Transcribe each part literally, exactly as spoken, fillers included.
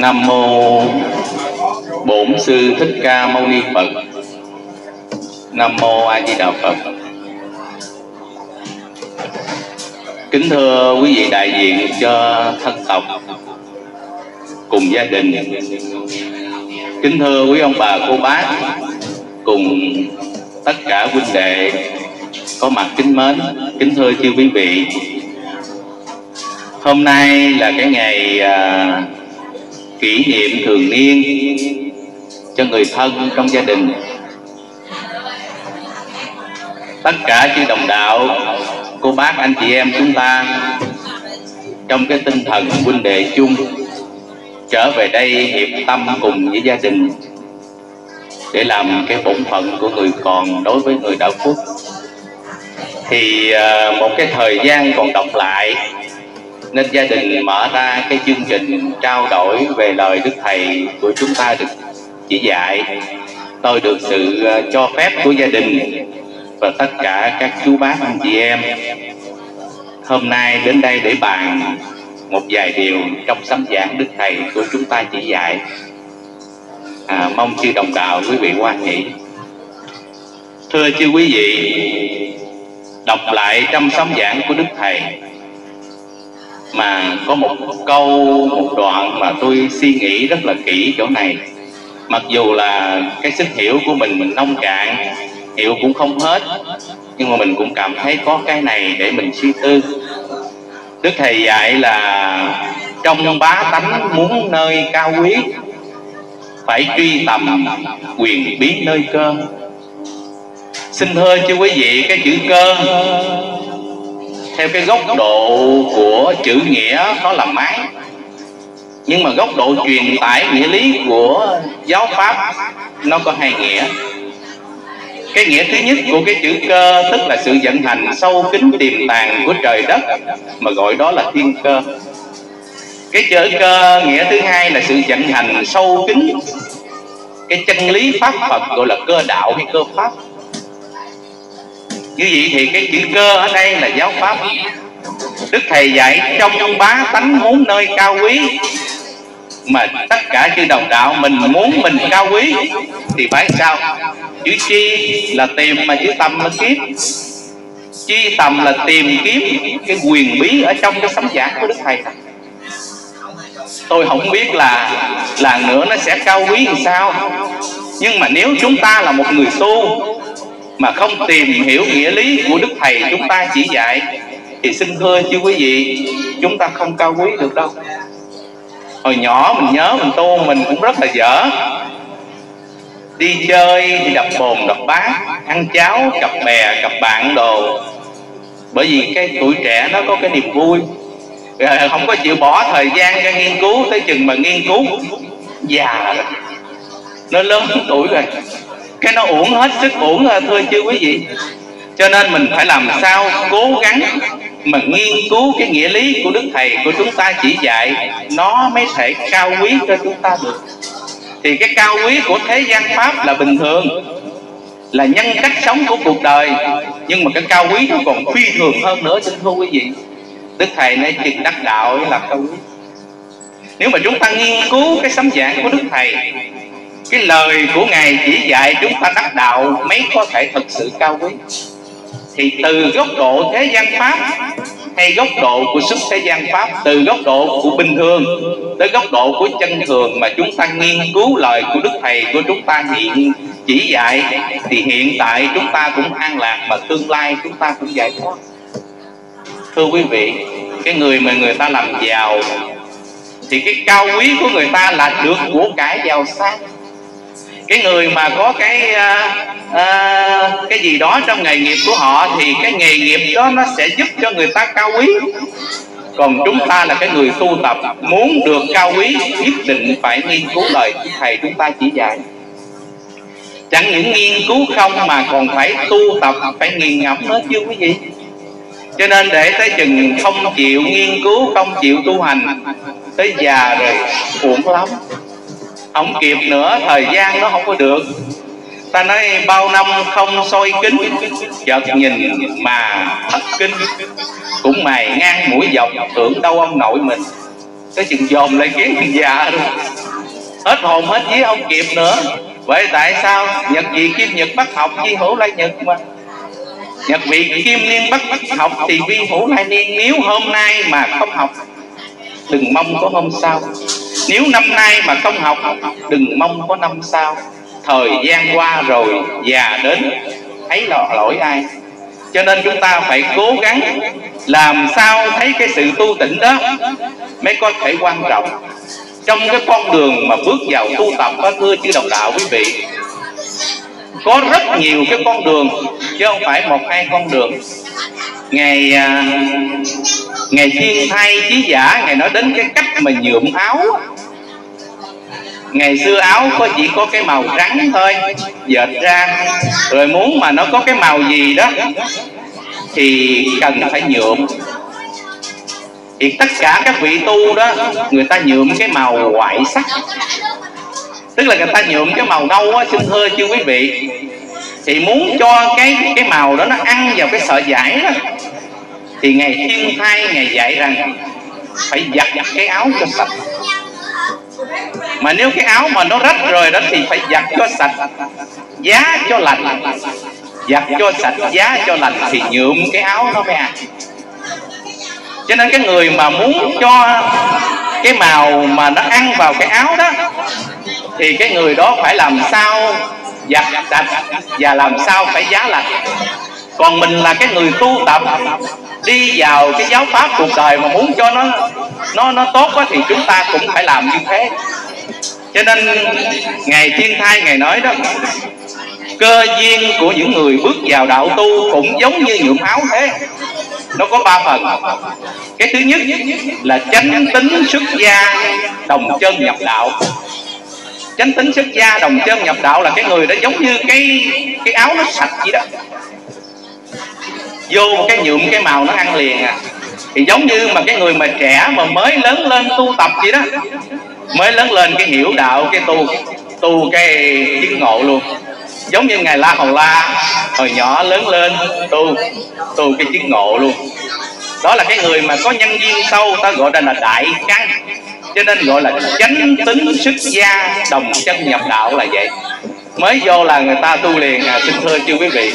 Nam mô Bổn Sư Thích Ca Mâu Ni Phật. Nam mô A Di Đà Phật. Kính thưa quý vị đại diện cho thân tộc cùng gia đình, kính thưa quý ông bà cô bác cùng tất cả huynh đệ có mặt kính mến, kính thưa chư quý vị, hôm nay là cái ngày à, kỷ niệm thường niên cho người thân trong gia đình. Tất cả chư đồng đạo, cô bác, anh chị em chúng ta trong cái tinh thần huynh đệ chung trở về đây hiệp tâm cùng với gia đình để làm cái bổn phận của người còn đối với người đạo quốc. Thì một cái thời gian còn đọc lại nên gia đình mở ra cái chương trình trao đổi về lời Đức Thầy của chúng ta được chỉ dạy. Tôi được sự cho phép của gia đình và tất cả các chú bác anh chị em hôm nay đến đây để bàn một vài điều trong sấm giảng Đức Thầy của chúng ta chỉ dạy. À, mong chư đồng đạo quý vị hoan hỷ. Thưa chư quý vị, đọc lại trong sấm giảng của Đức Thầy mà có một câu, một đoạn mà tôi suy nghĩ rất là kỹ chỗ này. Mặc dù là cái sức hiểu của mình mình nông cạn, hiểu cũng không hết, nhưng mà mình cũng cảm thấy có cái này để mình suy tư. Đức Thầy dạy là trong bá tánh muốn nơi cao quý, phải truy tầm quyền bí nơi cơ. Xin thưa chư quý vị, cái chữ cơ theo cái góc độ của chữ nghĩa đó là mái, nhưng mà góc độ truyền tải nghĩa lý của giáo pháp nó có hai nghĩa. Cái nghĩa thứ nhất của cái chữ cơ tức là sự vận hành sâu kín tiềm tàng của trời đất, mà gọi đó là thiên cơ. Cái chữ cơ nghĩa thứ hai là sự vận hành sâu kín cái chân lý pháp Phật, gọi là cơ đạo hay cơ pháp. Như vậy thì cái chữ cơ ở đây là giáo pháp. Đức Thầy dạy trong bá tánh muốn nơi cao quý, mà tất cả chư đồng đạo mình muốn mình cao quý thì phải sao? Chữ chi là tìm, mà chữ tâm là kiếm. Chi tầm là tìm kiếm cái quyền bí ở trong cái sấm giảng của Đức Thầy. Tôi không biết là là nữa nó sẽ cao quý làm sao, nhưng mà nếu chúng ta là một người tu mà không tìm hiểu nghĩa lý của Đức Thầy chúng ta chỉ dạy thì xin thưa chư quý vị, chúng ta không cao quý được đâu. Hồi nhỏ mình nhớ mình tu mình cũng rất là dở. Đi chơi, đi đập bồn, đập bát, ăn cháo, cặp bè, cặp bạn đồ. Bởi vì cái tuổi trẻ nó có cái niềm vui, không có chịu bỏ thời gian ra nghiên cứu. Tới chừng mà nghiên cứu già rồi, nó lớn tuổi rồi, cái nó uổng hết sức, uổng thưa chư quý vị. Cho nên mình phải làm sao cố gắng mà nghiên cứu cái nghĩa lý của Đức Thầy của chúng ta chỉ dạy, nó mới sẽ cao quý cho chúng ta được. Thì cái cao quý của thế gian pháp là bình thường, là nhân cách sống của cuộc đời, nhưng mà cái cao quý nó còn phi thường hơn nữa. Xin thưa quý vị, Đức Thầy nói chừng đắc đạo ấy là cao quý. Nếu mà chúng ta nghiên cứu cái sấm giảng của Đức Thầy, cái lời của Ngài chỉ dạy chúng ta đắc đạo mấy có thể thật sự cao quý. Thì từ góc độ thế gian pháp hay góc độ của xuất thế gian pháp, từ góc độ của bình thường tới góc độ của chân thường mà chúng ta nghiên cứu lời của Đức Thầy của chúng ta hiện chỉ dạy, thì hiện tại chúng ta cũng an lạc mà tương lai chúng ta cũng giải thoát. Thưa quý vị, cái người mà người ta làm giàu thì cái cao quý của người ta là được của cải giàu sang. Cái người mà có cái uh, uh, cái gì đó trong nghề nghiệp của họ thì cái nghề nghiệp đó nó sẽ giúp cho người ta cao quý. Còn chúng ta là cái người tu tập muốn được cao quý nhất định phải nghiên cứu lời Thầy chúng ta chỉ dạy. Chẳng những nghiên cứu không mà còn phải tu tập, phải nghiền ngẫm nữa chứ quý vị. Cho nên để tới chừng không chịu nghiên cứu, không chịu tu hành, tới già rồi uổng lắm, không kịp nữa, thời gian nó không có được. Ta nói bao năm không soi kính, chợt nhìn mà thất kinh, cũng mày ngang mũi dọc tưởng đâu ông nội mình. cái chừng dồn lại khiến chừng già luôn, hết hồn hết vía không kịp nữa. Vậy tại sao nhật vị kim nhật bắt học vi hữu lai nhật, mà nhật vị kim niên bắt bắt học thì vi hữu lai niên. Nếu hôm nay mà không học đừng mong có hôm sau, nếu năm nay mà không học đừng mong có năm sau. Thời gian qua rồi, già đến, thấy là lỗi ai. Cho nên chúng ta phải cố gắng làm sao thấy cái sự tu tịnh đó mới có thể quan trọng trong cái con đường mà bước vào tu tập đó. Thưa chư đồng đạo quý vị, có rất nhiều cái con đường chứ không phải một hai con đường. Ngày ngày Thiên Thai Chí Giả ngày nói đến cái cách mà nhuộm áo. Ngày xưa áo có chỉ có cái màu trắng thôi, dệt ra rồi muốn mà nó có cái màu gì đó thì cần phải nhuộm. Thì tất cả các vị tu đó người ta nhuộm cái màu ngoại sắc, tức là người ta nhuộm cái màu nâu á. Xin thưa chư quý vị, thì muốn cho cái cái màu đó nó ăn vào cái sợi vải đó, thì ngày Thiên Thai ngày dạy rằng phải giặt giặt cái áo cho sạch. Mà nếu cái áo mà nó rách rồi đó thì phải giặt cho sạch giá cho lành, giặt cho sạch giá cho lành thì nhuộm cái áo nó mới ăn. Cho nên cái người mà muốn cho cái màu mà nó ăn vào cái áo đó thì cái người đó phải làm sao giặt sạch và làm sao phải giá lành. Còn mình là cái người tu tập đi vào cái giáo pháp cuộc đời mà muốn cho nó nó nó tốt đó, thì chúng ta cũng phải làm như thế. Cho nên ngày Thiên Thai ngày nói đó, cơ duyên của những người bước vào đạo tu cũng giống như nhuộm áo thế. Nó có ba phần. Cái thứ nhất là chánh tính xuất gia đồng chân nhập đạo. Chánh tính xuất gia đồng chân nhập đạo là cái người đó giống như cái cái áo nó sạch vậy đó, vô một cái nhuộm cái màu nó ăn liền à. Thì giống như mà cái người mà trẻ mà mới lớn lên tu tập vậy đó, mới lớn lên cái hiểu đạo, cái tu tu cái chứng ngộ luôn. Giống như ngài La Hầu La hồi nhỏ lớn lên tu tu cái chứng ngộ luôn. Đó là cái người mà có nhân duyên sâu, ta gọi là đại căn, cho nên gọi là chánh tính xuất gia đồng chân nhập đạo là vậy. Mới vô là người ta tu liền à, xin thưa chư quý vị.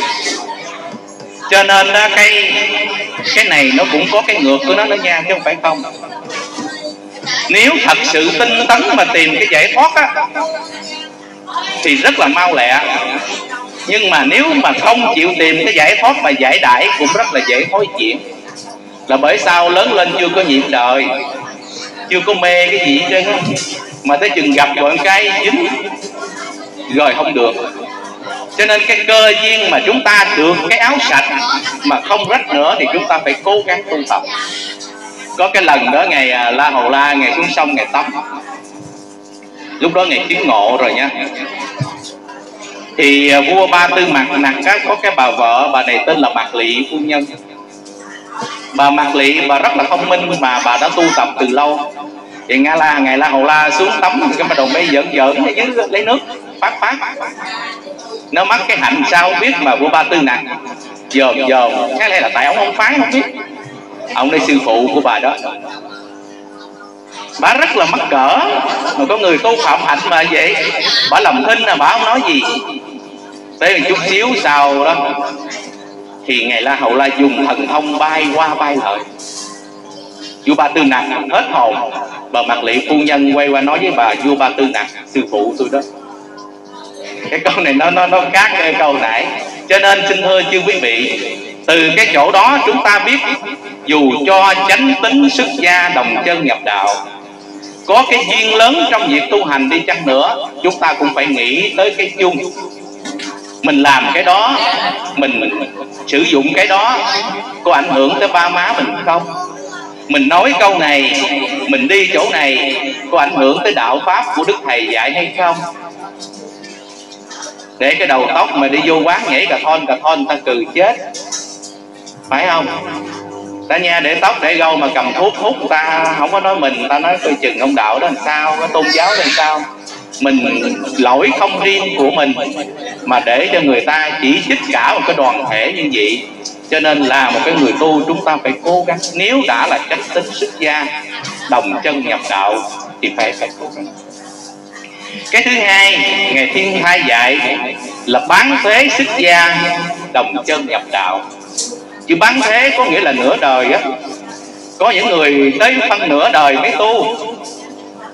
Cho nên cái cái này nó cũng có cái ngược của nó đó nha, chứ không phải không. Nếu thật sự tinh tấn mà tìm cái giải thoát á thì rất là mau lẹ. Nhưng mà nếu mà không chịu tìm cái giải thoát mà giải đãi cũng rất là dễ thối chuyện. Là bởi sao lớn lên chưa có nhiệm đời, chưa có mê cái gì hết trơn á, mà tới chừng gặp bọn cái dính rồi không được. Cho nên cái cơ duyên mà chúng ta được cái áo sạch mà không rách nữa thì chúng ta phải cố gắng tu tập. Có cái lần đó ngày La Hầu La ngày xuống sông ngày tắm, lúc đó ngày chứng ngộ rồi nha, thì vua Ba Tư Mạc Nặc có cái bà vợ, bà này tên là Mạc Lị phu nhân. Bà Mạc Lị bà rất là thông minh mà bà đã tu tập từ lâu. Thì ngã la ngày La Hầu La xuống tắm cái bắt đầu mới giỡn giỡn ở dưới lấy nước phát phát nó mắc cái hạnh sao biết mà vua Ba Tư Mạc Nặc dòm dòm cái này là tại ông không phái không biết. Ông đây sư phụ của bà đó, bà rất là mắc cỡ. Mà có người tu phạm hạnh mà vậy, bà làm thinh là bà không nói gì. Tới một chút xíu sau đó thì ngày La Hầu La dùng thần thông bay qua bay lại, vua Ba Tư Mạc Nặc hết hồn. Bà Mạc Lị phu nhân quay qua nói với bà, vua Ba Tư Mạc Nặc sư phụ tôi đó. Cái câu này nó nó nó khác cái câu nãy. Cho nên xin thưa chư quý vị, từ cái chỗ đó chúng ta biết dù cho chánh tính xuất gia đồng chân nhập đạo có cái duyên lớn trong việc tu hành đi chăng nữa, chúng ta cũng phải nghĩ tới cái chung. Mình làm cái đó, mình, mình sử dụng cái đó có ảnh hưởng tới ba má mình không? Mình nói câu này, mình đi chỗ này có ảnh hưởng tới đạo pháp của Đức Thầy dạy hay không? Để cái đầu tóc mà đi vô quán nhảy cà thon cà thon người ta cười chết, phải không? Ta nha để tóc để gâu mà cầm thuốc hút, ta không có nói mình, ta nói coi chừng ông đạo đó làm sao, cái tôn giáo đó làm sao. Mình lỗi không riêng của mình mà để cho người ta chỉ trích cả một cái đoàn thể như vậy Cho nên là một cái người tu chúng ta phải cố gắng. Nếu đã là cách tính xuất gia, đồng chân nhập đạo thì phải phải cố gắng. Cái thứ hai, Ngài Thiên Thai dạy là bán thế xuất gia, đồng chân nhập đạo. Chứ bán thế có nghĩa là nửa đời á. Có những người tới phân nửa đời mới tu,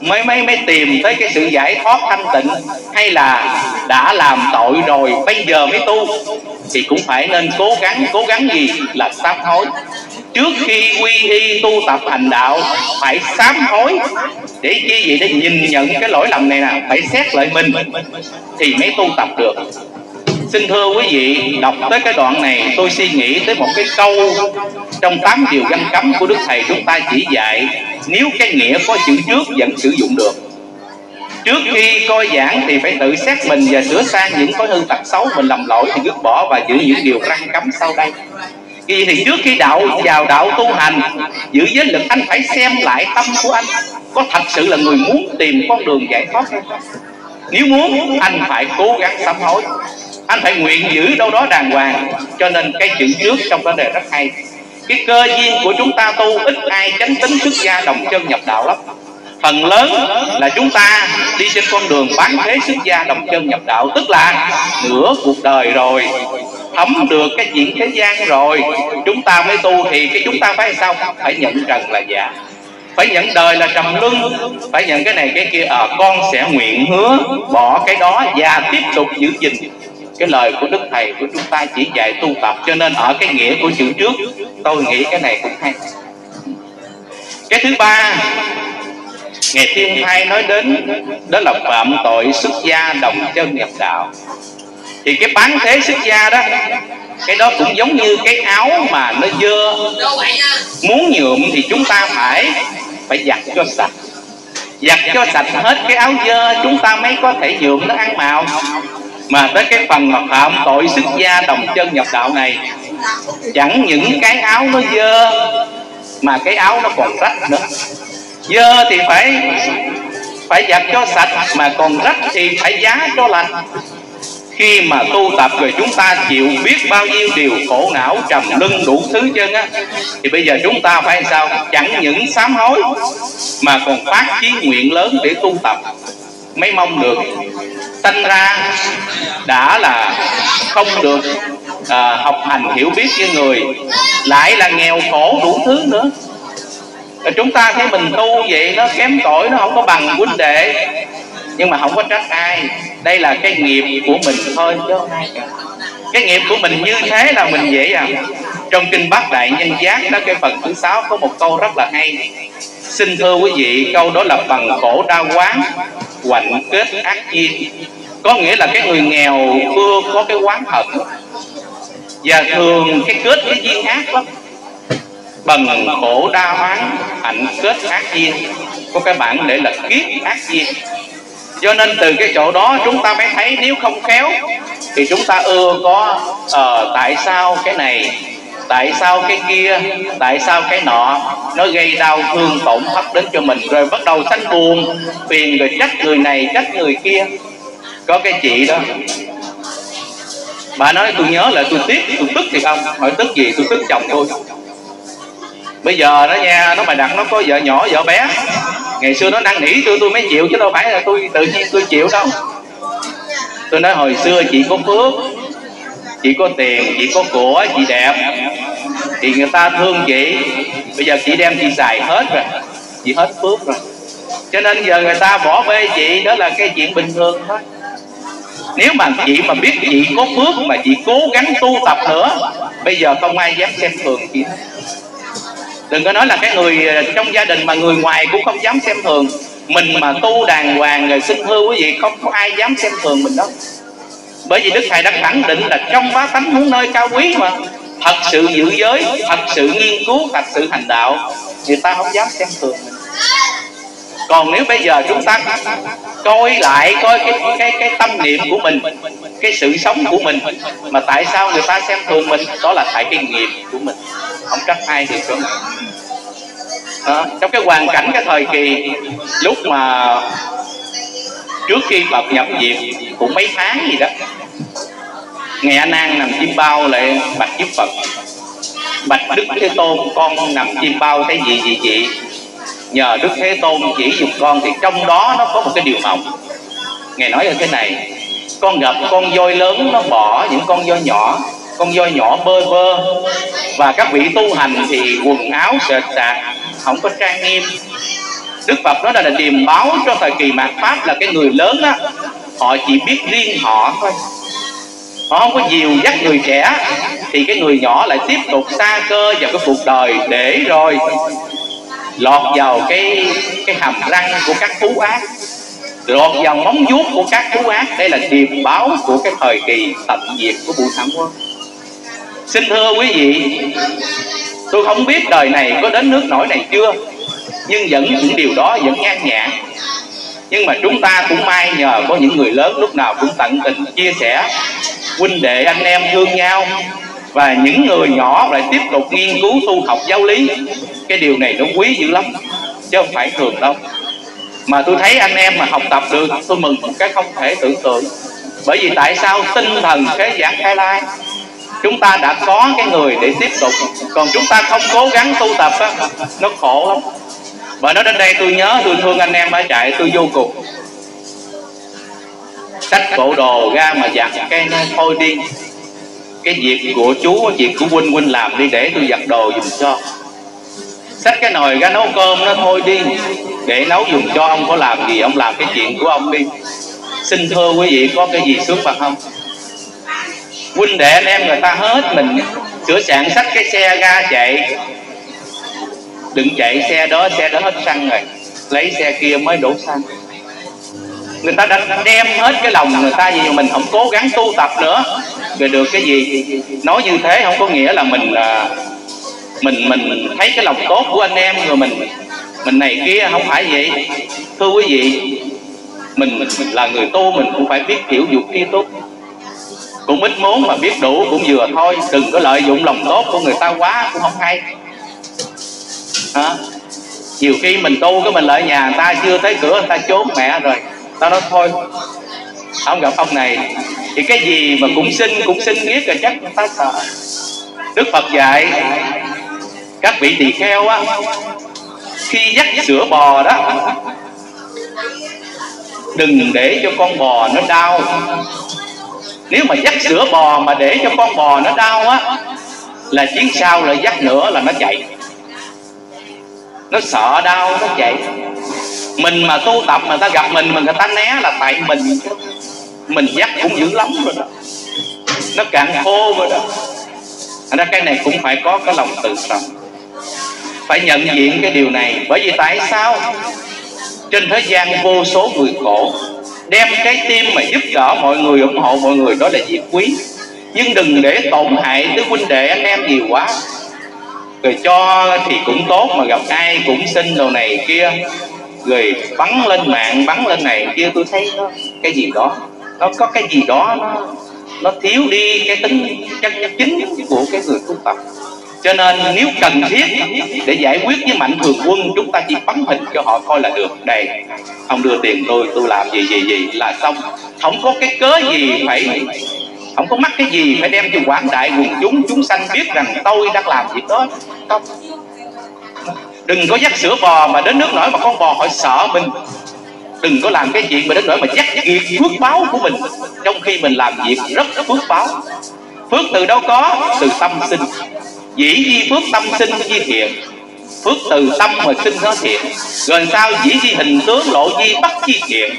mới mới mới tìm tới cái sự giải thoát thanh tịnh, hay là đã làm tội rồi bây giờ mới tu, thì cũng phải nên cố gắng. Cố gắng gì? Là sám hối. Trước khi quy y tu tập hành đạo phải sám hối. Để chi vậy? Để nhìn nhận cái lỗi lầm này nè, phải xét lại mình thì mới tu tập được. Xin thưa quý vị, đọc tới cái đoạn này tôi suy nghĩ tới một cái câu trong tám điều răn cấm của Đức Thầy chúng ta chỉ dạy. Nếu cái nghĩa có chữ trước vẫn sử dụng được. Trước khi coi giảng thì phải tự xét mình và sửa sang những thói hư tật xấu mình làm lỗi thì dứt bỏ và giữ những điều răn cấm sau đây. Vì thì trước khi đạo vào đạo tu hành, giữ giới lực, anh phải xem lại tâm của anh có thật sự là người muốn tìm con đường giải thoát hay không. Nếu muốn, anh phải cố gắng sám hối, anh phải nguyện giữ đâu đó đàng hoàng. Cho nên cái chữ trước trong vấn đề rất hay. Cái cơ duyên của chúng ta tu ít ai chánh tính xuất gia đồng chân nhập đạo lắm. Phần lớn là chúng ta đi trên con đường bán thế xuất gia đồng chân nhập đạo, tức là nửa cuộc đời rồi, thấm được cái chuyện thế gian rồi chúng ta mới tu. Thì cái chúng ta phải sao? Phải nhận trần là già, phải nhận đời là trầm luân, phải nhận cái này cái kia. À, con sẽ nguyện hứa bỏ cái đó và tiếp tục giữ gìn cái lời của Đức Thầy của chúng ta chỉ dạy tu tập. Cho nên ở cái nghĩa của chữ trước tôi nghĩ cái này cũng hay. Cái thứ ba Ngài Thiên Thai nói đến đó là phạm tội xuất gia đồng chân nhập đạo. Thì cái bán thế xuất gia đó, cái đó cũng giống như cái áo mà nó dơ, muốn nhuộm thì chúng ta phải phải giặt cho sạch, giặt cho sạch hết cái áo dơ chúng ta mới có thể nhuộm nó ăn màu. Mà tới cái phần mà phạm tội xuất gia đồng chân nhập đạo này, chẳng những cái áo nó dơ mà cái áo nó còn rách nữa. Dơ thì phải phải giặt cho sạch, mà còn rách thì phải giá cho lành. Khi mà tu tập rồi chúng ta chịu biết bao nhiêu điều khổ não, trầm luân đủ thứ chân á, thì bây giờ chúng ta phải sao? Chẳng những sám hối mà còn phát chí nguyện lớn để tu tập mới mong được. Tanh ra đã là không được à, học hành hiểu biết như người, lại là nghèo khổ đủ thứ nữa. Rồi chúng ta thấy mình tu vậy nó kém cỏi, nó không có bằng huynh đệ, nhưng mà không có trách ai. Đây là cái nghiệp của mình thôi chứ ai cả. Cái nghiệp của mình như thế là mình dễ à. Trong kinh Bát Đại Nhân Giác đó, cái phần thứ sáu có một câu rất là hay. Xin thưa quý vị, câu đó là bằng khổ đau quán hoạnh kết ác duyên. Có nghĩa là cái người nghèo vừa có cái quán hận và thường cái kết cái duyên ác lắm. Bằng khổ đau quán hoạnh kết ác duyên, có cái bản để là kiết ác duyên. Cho nên từ cái chỗ đó chúng ta mới thấy nếu không khéo thì chúng ta ưa có uh, tại sao cái này, tại sao cái kia, tại sao cái nọ, nó gây đau thương tổn thất đến cho mình. Rồi bắt đầu sanh buồn, phiền, rồi trách người này, trách người kia. Có cái chị đó, bà nói tôi nhớ là tôi tiếc, tôi tức thì không. Hỏi tức gì? Tôi tức chồng tôi. Bây giờ nó nha, nó mà đặt nó có vợ nhỏ, vợ bé. Ngày xưa nó năn nỉ tôi, tôi mới chịu chứ đâu phải là tôi tự nhiên tôi chịu đâu. Tôi nói hồi xưa chị có phước, chị có tiền, chị có của, chị đẹp thì người ta thương chị. Bây giờ chị đem chị xài hết rồi, chị hết phước rồi, cho nên giờ người ta bỏ bê chị, đó là cái chuyện bình thường thôi. Nếu mà chị mà biết chị có phước mà chị cố gắng tu tập nữa, bây giờ không ai dám xem thường chị. Đừng có nói là cái người trong gia đình, mà người ngoài cũng không dám xem thường mình. Mà tu đàng hoàng rồi, xin thưa quý vị, không có ai dám xem thường mình đâu. Bởi vì Đức Thầy đã khẳng định là trong bá tánh hướng nơi cao quý mà thật sự giữ giới, thật sự nghiên cứu, thật sự hành đạo, người ta không dám xem thường mình. Còn nếu bây giờ chúng ta coi lại coi cái cái cái tâm niệm của mình, cái sự sống của mình, mà tại sao người ta xem thường mình, đó là tại cái nghiệp của mình, không trách ai được cả. Đó, trong cái hoàn cảnh cái thời kỳ lúc mà trước khi Phật nhập diệt cũng mấy tháng gì đó, Ngài A Nan nằm chim bao lại bạch giúp Phật: Bạch Đức Thế Tôn, con nằm chim bao cái gì gì chị? Nhờ Đức Thế Tôn chỉ dùng con thì trong đó nó có một cái điều mộng. Ngài nói như thế này: con gặp con voi lớn nó bỏ những con voi nhỏ, con voi nhỏ bơ vơ. Và các vị tu hành thì quần áo sệt sạc, không có trang nghiêm. Đức Phật nói là điềm báo cho thời kỳ mạt Pháp là cái người lớn đó, họ chỉ biết riêng họ thôi, họ không có dìu dắt người trẻ. Thì cái người nhỏ lại tiếp tục xa cơ vào cái cuộc đời, để rồi lọt vào cái cái hàm răng của các thú ác, lọt vào móng vuốt của các thú ác. Đây là điềm báo của cái thời kỳ tận diệt của Bụi Thảm Quân. Xin thưa quý vị, tôi không biết đời này có đến nước nổi này chưa, nhưng vẫn những điều đó vẫn an nhàn. Nhưng mà chúng ta cũng may nhờ có những người lớn lúc nào cũng tận tình chia sẻ, huynh đệ anh em thương nhau. Và những người nhỏ lại tiếp tục nghiên cứu tu học giáo lý. Cái điều này nó quý dữ lắm, chứ không phải thường đâu. Mà tôi thấy anh em mà học tập được, tôi mừng một cái không thể tưởng tượng. Bởi vì tại sao tinh thần Thế Giảng Khai Lai chúng ta đã có cái người để tiếp tục, còn chúng ta không cố gắng tu tập á, nó khổ lắm. Và nó đến đây tôi nhớ, tôi thương anh em ở trại tôi vô cùng. Sách bộ đồ ra mà giặt cái nó thôi đi. Cái việc của chú, việc của huynh huynh làm đi để tôi giặt đồ dùng cho. Xách cái nồi ra nấu cơm nó thôi đi, để nấu dùng cho, ông có làm gì ông làm cái chuyện của ông đi. Xin thưa quý vị, có cái gì sướng bằng không? Huynh đệ anh em người ta hết mình sửa soạn, xách cái xe ra chạy. Đừng chạy xe đó, xe đó hết xăng rồi, lấy xe kia mới đổ xăng. Người ta đã đem hết cái lòng người ta, vì mình không cố gắng tu tập nữa rồi được cái gì. Nói như thế không có nghĩa là mình mình mình, mình thấy cái lòng tốt của anh em rồi mình mình này kia, không phải vậy. Thưa quý vị, mình, mình, mình là người tu, mình cũng phải biết hiểu dục tri túc, cũng ít muốn mà biết đủ cũng vừa thôi. Đừng có lợi dụng lòng tốt của người ta quá, cũng không hay. Hả? Nhiều khi mình tu cái mình lại nhà người ta chưa tới cửa, người ta trốn mẹ rồi, ta nói thôi không gặp ông này. Thì cái gì mà cũng xin cũng xin biết rồi chắc người ta sợ. Đức Phật dạy các vị tỳ kheo á, khi dắt sữa bò đó, đừng để cho con bò nó đau. Nếu mà dắt sữa bò mà để cho con bò nó đau á, là chuyến sau lại dắt nữa là nó chạy, nó sợ đau nó chạy. Mình mà tu tập mà ta gặp mình mà người ta né là tại mình. Mình dắt cũng dữ lắm rồi đó, nó cạn khô rồi đó. Thành ra cái này cũng phải có cái lòng tự trọng, phải nhận diện cái điều này. Bởi vì tại sao trên thế gian vô số người khổ, đem trái tim mà giúp đỡ mọi người, ủng hộ mọi người, đó là việc quý. Nhưng đừng để tổn hại tới huynh đệ anh em nhiều quá. Rồi cho thì cũng tốt, mà gặp ai cũng xin đồ này kia, rồi bắn lên mạng, bắn lên này kia. Tôi thấy nó, cái gì đó nó có cái gì đó nó, nó thiếu đi cái tính chân chính của cái người tu tập. Cho nên nếu cần thiết để giải quyết với mạnh thường quân, chúng ta chỉ bắn hình cho họ coi là được. Đây, ông đưa tiền tôi, tôi làm gì gì gì là xong. Không có cái cớ gì phải, không có mắc cái gì phải đem cho quảng đại quần chúng, chúng sanh biết rằng tôi đang làm việc đó. Không, đừng có dắt sữa bò mà đến nước nổi mà con bò họ sợ mình. Đừng có làm cái chuyện mà đến nỗi mà dắt việc phước báo của mình, trong khi mình làm việc rất phước báo. Phước từ đâu có? Từ tâm sinh. Dĩ di phước tâm sinh di thiện, phước từ tâm mà sinh nó thiện. Rồi sao? Dĩ di hình tướng lộ di bất di thiện.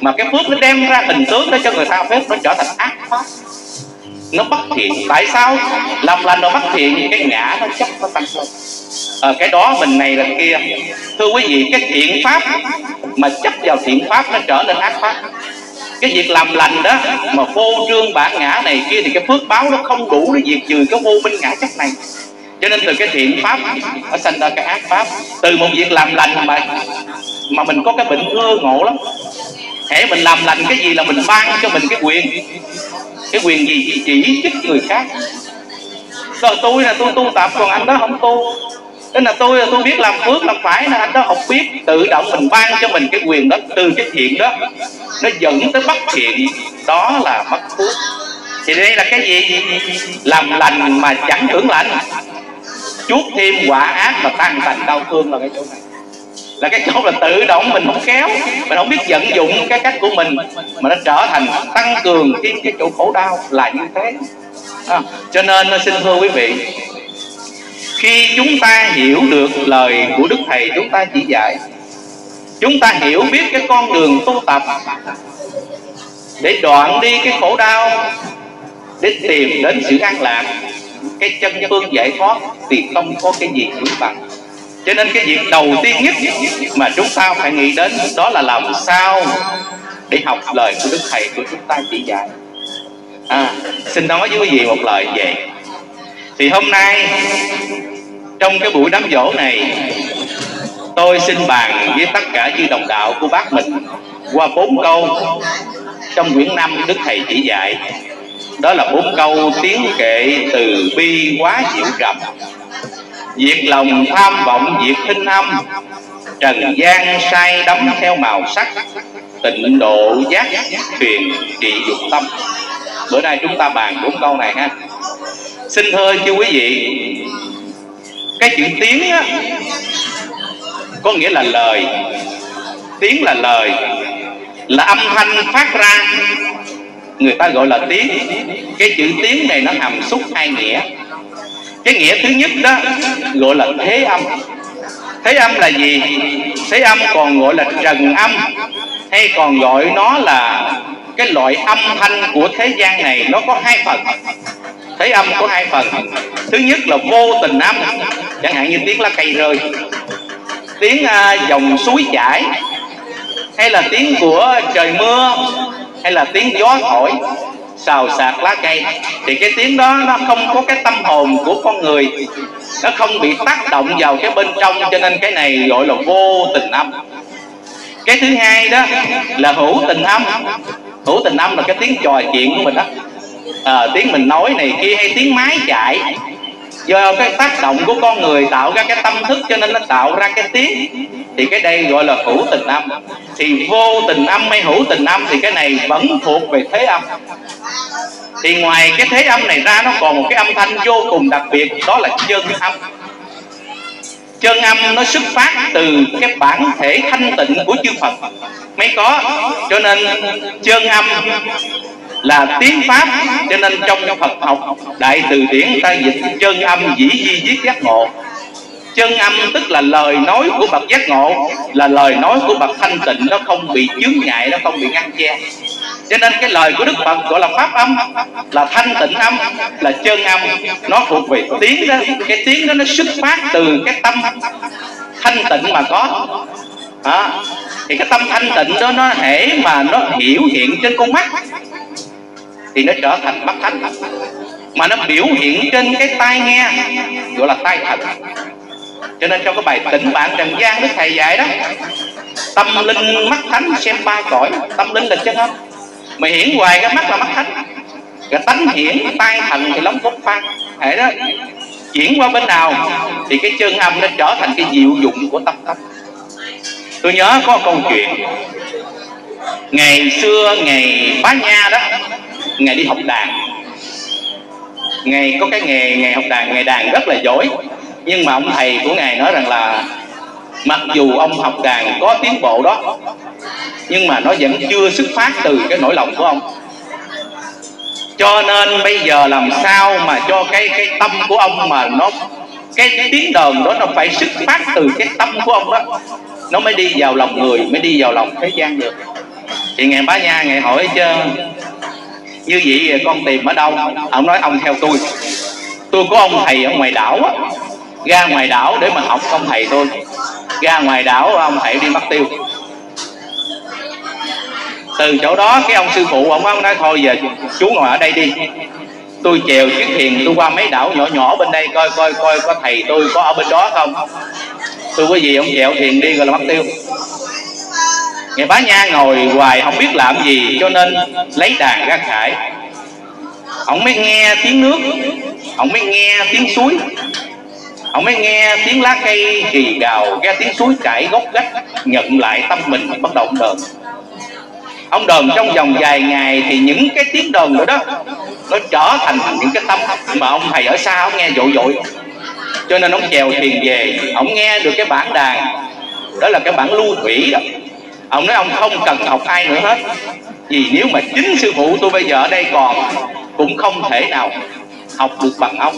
Mà cái phước nó đem ra hình tướng để cho người ta phép, nó trở thành ác pháp, nó bất thiện. Tại sao? Làm lành nó bất thiện, cái ngã nó chắc nó tăng lên. À, cái đó mình này là kia. Thưa quý vị, cái thiện pháp mà chấp vào thiện pháp nó trở nên ác pháp. Cái việc làm lành đó mà phô trương bản ngã này kia, thì cái phước báo nó không đủ để diệt trừ cái vô minh ngã chấp này. Cho nên từ cái thiện pháp nó sanh ra cái ác pháp. Từ một việc làm lành mà mà mình có cái bệnh ưa ngộ lắm. Hễ mình làm lành cái gì là mình ban cho mình cái quyền, cái quyền gì chỉ trích người khác. Rồi tôi là tôi tu tập, còn anh đó không tu. Nên là tôi là tôi biết làm phước làm phải, là anh đó học biết. Tự động mình ban cho mình cái quyền đó. Từ cái thiện đó nó dẫn tới bất thiện, đó là mất phước. Thì đây là cái gì? Làm lành mà chẳng hưởng lành, chuốt thêm quả ác và tăng thành đau thương là cái chỗ này. Là cái chỗ là tự động mình không khéo, mình không biết vận dụng cái cách của mình mà nó trở thành tăng cường cái, cái chỗ khổ đau là như thế. À, cho nên xin thưa quý vị, khi chúng ta hiểu được lời của Đức Thầy chúng ta chỉ dạy, chúng ta hiểu biết cái con đường tu tập để đoạn đi cái khổ đau, để tìm đến sự an lạc, cái chân phương giải thoát thì không có cái gì hữu bằng. Cho nên cái việc đầu tiên nhất mà chúng ta phải nghĩ đến đó là làm sao để học lời của Đức Thầy của chúng ta chỉ dạy. À, xin nói với quý vị một lời vậy. Thì hôm nay trong cái buổi đám dỗ này, tôi xin bàn với tất cả chư đồng đạo của bác mình qua bốn câu trong quyển năm Đức Thầy chỉ dạy. Đó là bốn câu tiếng kệ từ bi quá diệu trầm, diệt lòng tham vọng diệt khinh âm, trần gian sai đắm theo màu sắc, tịnh độ giác truyền trị dục tâm. Bữa nay chúng ta bàn bốn câu này ha. Xin thưa chư quý vị, cái chữ tiếng á, có nghĩa là lời. Tiếng là lời, là âm thanh phát ra, người ta gọi là tiếng. Cái chữ tiếng này nó hàm xúc hai nghĩa. Cái nghĩa thứ nhất đó gọi là thế âm. Thế âm là gì? Thế âm còn gọi là trần âm, hay còn gọi nó là cái loại âm thanh của thế gian này. Nó có hai phần, thế âm có hai phần. Thứ nhất là vô tình âm, chẳng hạn như tiếng lá cây rơi, tiếng uh, dòng suối chảy, hay là tiếng của trời mưa, hay là tiếng gió thổi xào xạc lá cây. Thì cái tiếng đó nó không có cái tâm hồn của con người, nó không bị tác động vào cái bên trong, cho nên cái này gọi là vô tình âm. Cái thứ hai đó là hữu tình âm. Hữu tình âm là cái tiếng trò chuyện của mình đó, à, tiếng mình nói này kia, hay tiếng máy chạy. Do cái tác động của con người tạo ra cái tâm thức, cho nên nó tạo ra cái tiếng. Thì cái đây gọi là hữu tình âm. Thì vô tình âm hay hữu tình âm thì cái này vẫn thuộc về thế âm. Thì ngoài cái thế âm này ra, nó còn một cái âm thanh vô cùng đặc biệt, đó là chân âm. Chân âm nó xuất phát từ cái bản thể thanh tịnh của chư Phật mới có. Cho nên chân âm là tiếng Pháp. Cho nên trong Phật học Đại Từ Điển ta dịch chân âm dĩ di viết giác ngộ. Chân âm tức là lời nói của bậc giác ngộ, là lời nói của bậc thanh tịnh, nó không bị chướng ngại, nó không bị ngăn che. Cho nên cái lời của Đức Phật gọi là pháp âm, là thanh tịnh âm, là chân âm. Nó thuộc về tiếng đó. Cái tiếng đó nó xuất phát từ cái tâm thanh tịnh mà có. À, thì cái tâm thanh tịnh đó nó hễ mà nó biểu hiện trên con mắt thì nó trở thành mắt thánh. Mà nó biểu hiện trên cái tai nghe gọi là tai thánh. Cho nên trong cái bài Tịnh Bạn Trần Gian Đức Thầy dạy đó, tâm linh mắt thánh xem ba cõi. Tâm linh là chân âm, mà hiển hoài cái mắt là mắt thánh. Cái tánh hiển, tai thành thì lóng gốc phan. Thế đó, chuyển qua bên nào thì cái chân âm nó trở thành cái diệu dụng của tâm tâm. Tôi nhớ có câu chuyện ngày xưa ngày Bá Nha đó, ngày đi học đàn. Ngày có cái nghề ngày học đàn, ngày đàn rất là giỏi. Nhưng mà ông thầy của ngài nói rằng là mặc dù ông học đàn có tiến bộ đó, nhưng mà nó vẫn chưa xuất phát từ cái nỗi lòng của ông. Cho nên bây giờ làm sao mà cho cái cái tâm của ông mà nó cái, cái tiếng đờn đó nó phải xuất phát từ cái tâm của ông đó, nó mới đi vào lòng người, mới đi vào lòng thế gian được. Thì ngài Bá Nha ngài hỏi chứ như vậy con tìm ở đâu? Ông nói ông theo tôi, tôi có ông thầy ở ngoài đảo á, ra ngoài đảo để mà học ông thầy tôi. Ra ngoài đảo ông thầy đi mất tiêu. Từ chỗ đó cái ông sư phụ ông ông nói thôi giờ chú ngồi ở đây đi, tôi chèo chiếc thuyền tôi qua mấy đảo nhỏ nhỏ bên đây coi coi coi có thầy tôi có ở bên đó không. Tôi có gì ông chèo thuyền đi rồi là mất tiêu. Ngài Bá Nha ngồi hoài không biết làm gì, cho nên lấy đàn ra khải. Ông mới nghe tiếng nước, ông mới nghe tiếng suối, ông mới nghe tiếng lá cây rì gào, nghe tiếng suối chảy góc gách. Nhận lại tâm mình, bắt đầu đờn. Ông đờn trong vòng vài ngày thì những cái tiếng đờn nữa đó nó trở thành những cái tâm mà ông thầy ở xa ông nghe dội dội. Cho nên ông chèo thuyền về, ông nghe được cái bản đàn, đó là cái bản lưu thủy đó. Ông nói ông không cần học ai nữa hết, vì nếu mà chính sư phụ tôi bây giờ ở đây còn cũng không thể nào học được bằng ông.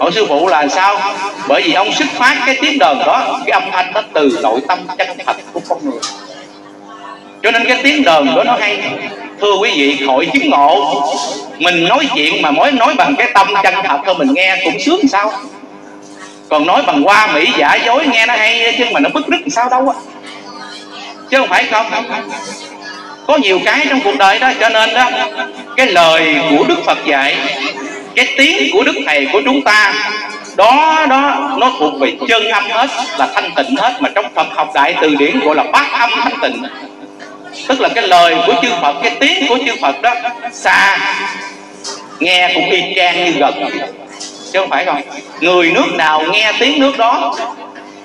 Hỏi sư phụ là sao? Bởi vì ông xuất phát cái tiếng đờn đó, cái âm thanh đó từ nội tâm chân thật của con người. Cho nên cái tiếng đờn đó nó hay. Thưa quý vị, hội chứng ngộ, mình nói chuyện mà mỗi nói bằng cái tâm chân thật thôi, mình nghe cũng sướng sao. Còn nói bằng hoa mỹ giả dối nghe nó hay chứ mà nó bức rứt sao đâu á, chứ không phải không. Có nhiều cái trong cuộc đời đó, cho nên đó cái lời của Đức Phật dạy, cái tiếng của Đức Thầy của chúng ta đó đó nó thuộc về chân âm hết, là thanh tịnh hết. Mà trong Phật học đại từ điển gọi là bát âm thanh tịnh, tức là cái lời của chư Phật, cái tiếng của chư Phật đó xa nghe cũng y chang như gần, chứ không phải không. Người nước nào nghe tiếng nước đó.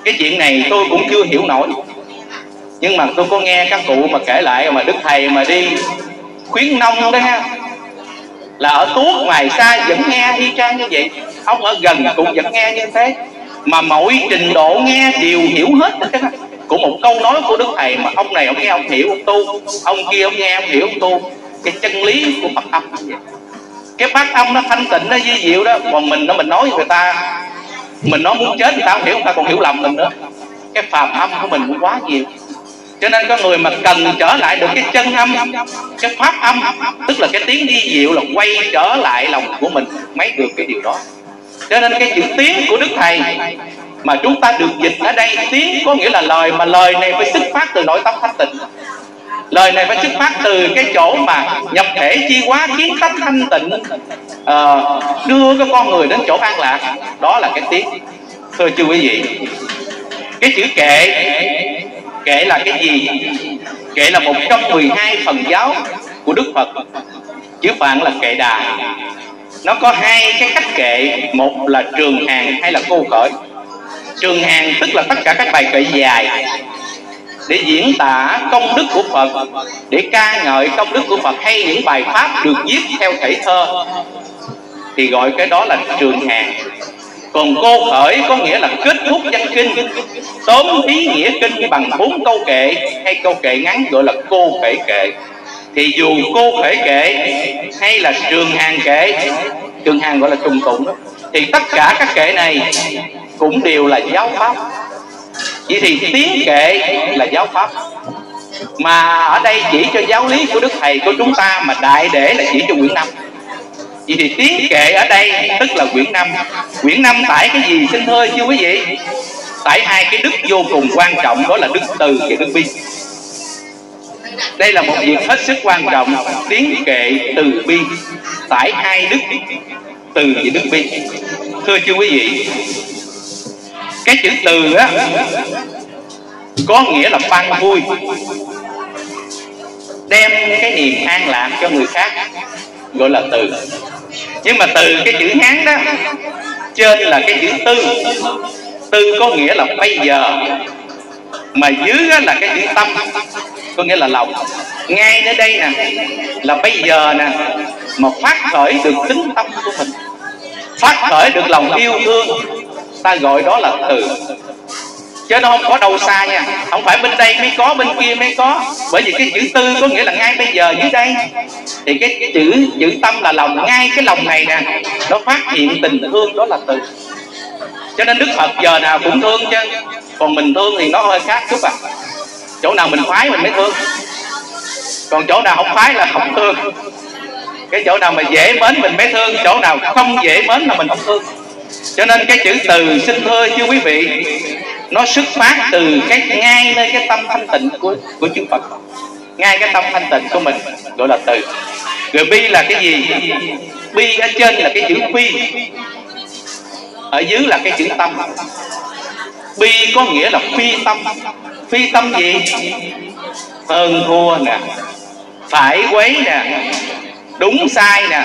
Cái chuyện này tôi cũng chưa hiểu nổi, nhưng mà tôi có nghe các cụ mà kể lại, mà Đức Thầy mà đi khuyến nông đó ha, là ở tuốt ngoài xa vẫn nghe y chang như vậy, ông ở gần cũng vẫn nghe như thế, mà mỗi trình độ nghe đều hiểu hết. Của một câu nói của Đức Thầy mà ông này ông nghe ông hiểu ông tu, ông kia ông nghe ông hiểu ông tu. Cái chân lý của Phật âm, cái bát âm nó thanh tịnh, nó vi diệu đó. Còn mình nó mình nói người ta, mình nói muốn chết người ta không hiểu, người ta còn hiểu lầm mình nữa. Cái phàm âm của mình cũng quá nhiều. Cho nên có người mà cần trở lại được cái chân âm, cái pháp âm, tức là cái tiếng đi diệu, là quay trở lại lòng của mình mới được cái điều đó. Cho nên cái chữ tiếng của Đức Thầy mà chúng ta được dịch ở đây, tiếng có nghĩa là lời, mà lời này phải xuất phát từ nội tâm thanh tịnh. Lời này phải xuất phát từ cái chỗ mà nhập thể chi hóa kiến tánh thanh tịnh, à, đưa cái con người đến chỗ an lạc. Đó là cái tiếng. Thưa chư quý vị, cái chữ kệ, kệ là cái gì? Kệ là một trăm mười hai phần giáo của Đức Phật. Chữ Phạn là kệ đà. Nó có hai cái cách kệ, một là trường hàng hay là cô khởi. Trường hàng tức là tất cả các bài kệ dài để diễn tả công đức của Phật, để ca ngợi công đức của Phật, hay những bài pháp được viết theo thể thơ thì gọi cái đó là trường hàng. Còn cô khởi có nghĩa là kết thúc danh kinh, tóm ý nghĩa kinh bằng bốn câu kệ hay câu kệ ngắn, gọi là cô khởi kệ. Thì dù cô khởi kệ hay là trường hàng kệ, trường hàng gọi là trùng tụng đó, thì tất cả các kệ này cũng đều là giáo pháp. Vậy thì tiếng kệ là giáo pháp, mà ở đây chỉ cho giáo lý của Đức Thầy của chúng ta, mà đại để là chỉ cho quyển năm. Vậy thì tiếng kệ ở đây tức là quyển năm. Quyển năm tải cái gì xin thưa chưa quý vị? Tải hai cái đức vô cùng quan trọng, đó là đức từ và đức bi. Đây là một việc hết sức quan trọng. Tiếng kệ từ bi tải hai đức từ và đức bi. Thưa chư quý vị, cái chữ từ á có nghĩa là ban vui, đem cái niềm an lạc cho người khác, gọi là từ. Nhưng mà từ cái chữ Hán đó, trên là cái chữ tư. Tư có nghĩa là bây giờ, mà dưới á là cái chữ tâm, có nghĩa là lòng. Ngay nơi đây nè là bây giờ nè, mà phát khởi được tính tâm của mình, phát khởi được lòng yêu thương, ta gọi đó là từ. Chứ nó không có đâu xa nha, không phải bên đây mới có, bên kia mới có. Bởi vì cái chữ tư có nghĩa là ngay bây giờ dưới đây. Thì cái, cái chữ chữ tâm là lòng, ngay cái lòng này nè nó phát hiện tình thương, đó là từ. Cho nên Đức Phật giờ nào cũng thương chứ, còn mình thương thì nó hơi khác chút à. Chỗ nào mình khoái mình mới thương, còn chỗ nào không khoái là không thương. Cái chỗ nào mà dễ mến mình mới thương, chỗ nào không dễ mến là mình không thương. Cho nên cái chữ từ xin thưa chư quý vị, nó xuất phát từ cái ngay nơi cái tâm thanh tịnh của, của chư Phật. Ngay cái tâm thanh tịnh của mình gọi là từ. Rồi bi là cái gì? Bi ở trên là cái chữ bi, ở dưới là cái chữ tâm. Bi có nghĩa là phi tâm. Phi tâm gì? Hơn thua nè, phải quấy nè, đúng sai nè,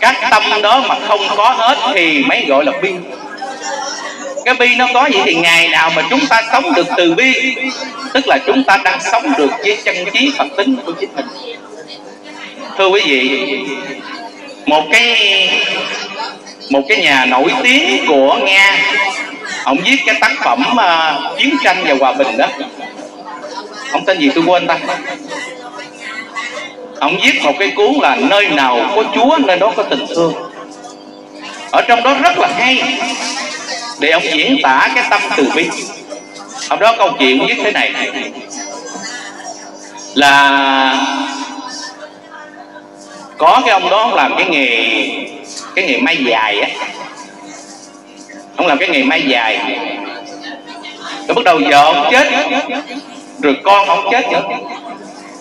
các tâm đó mà không có hết thì mới gọi là bi. Cái bi nó có vậy thì ngày nào mà chúng ta sống được từ bi, tức là chúng ta đang sống được với chân trí Phật tính của chính mình. Thưa quý vị, một cái một cái nhà nổi tiếng của Nga Ông viết cái tác phẩm uh, Chiến tranh và Hòa bình đó. Ông tên gì tôi quên ta. Ông viết một cái cuốn là Nơi nào có Chúa, nơi đó có tình thương. Ở trong đó rất là hay để ông diễn tả cái tâm từ bi. Ông đó câu chuyện viết thế này là có cái ông đó làm cái nghề cái nghề may dài á. Ông làm cái nghề may dài rồi bắt đầu vợ ông chết, rồi con ông chết nữa,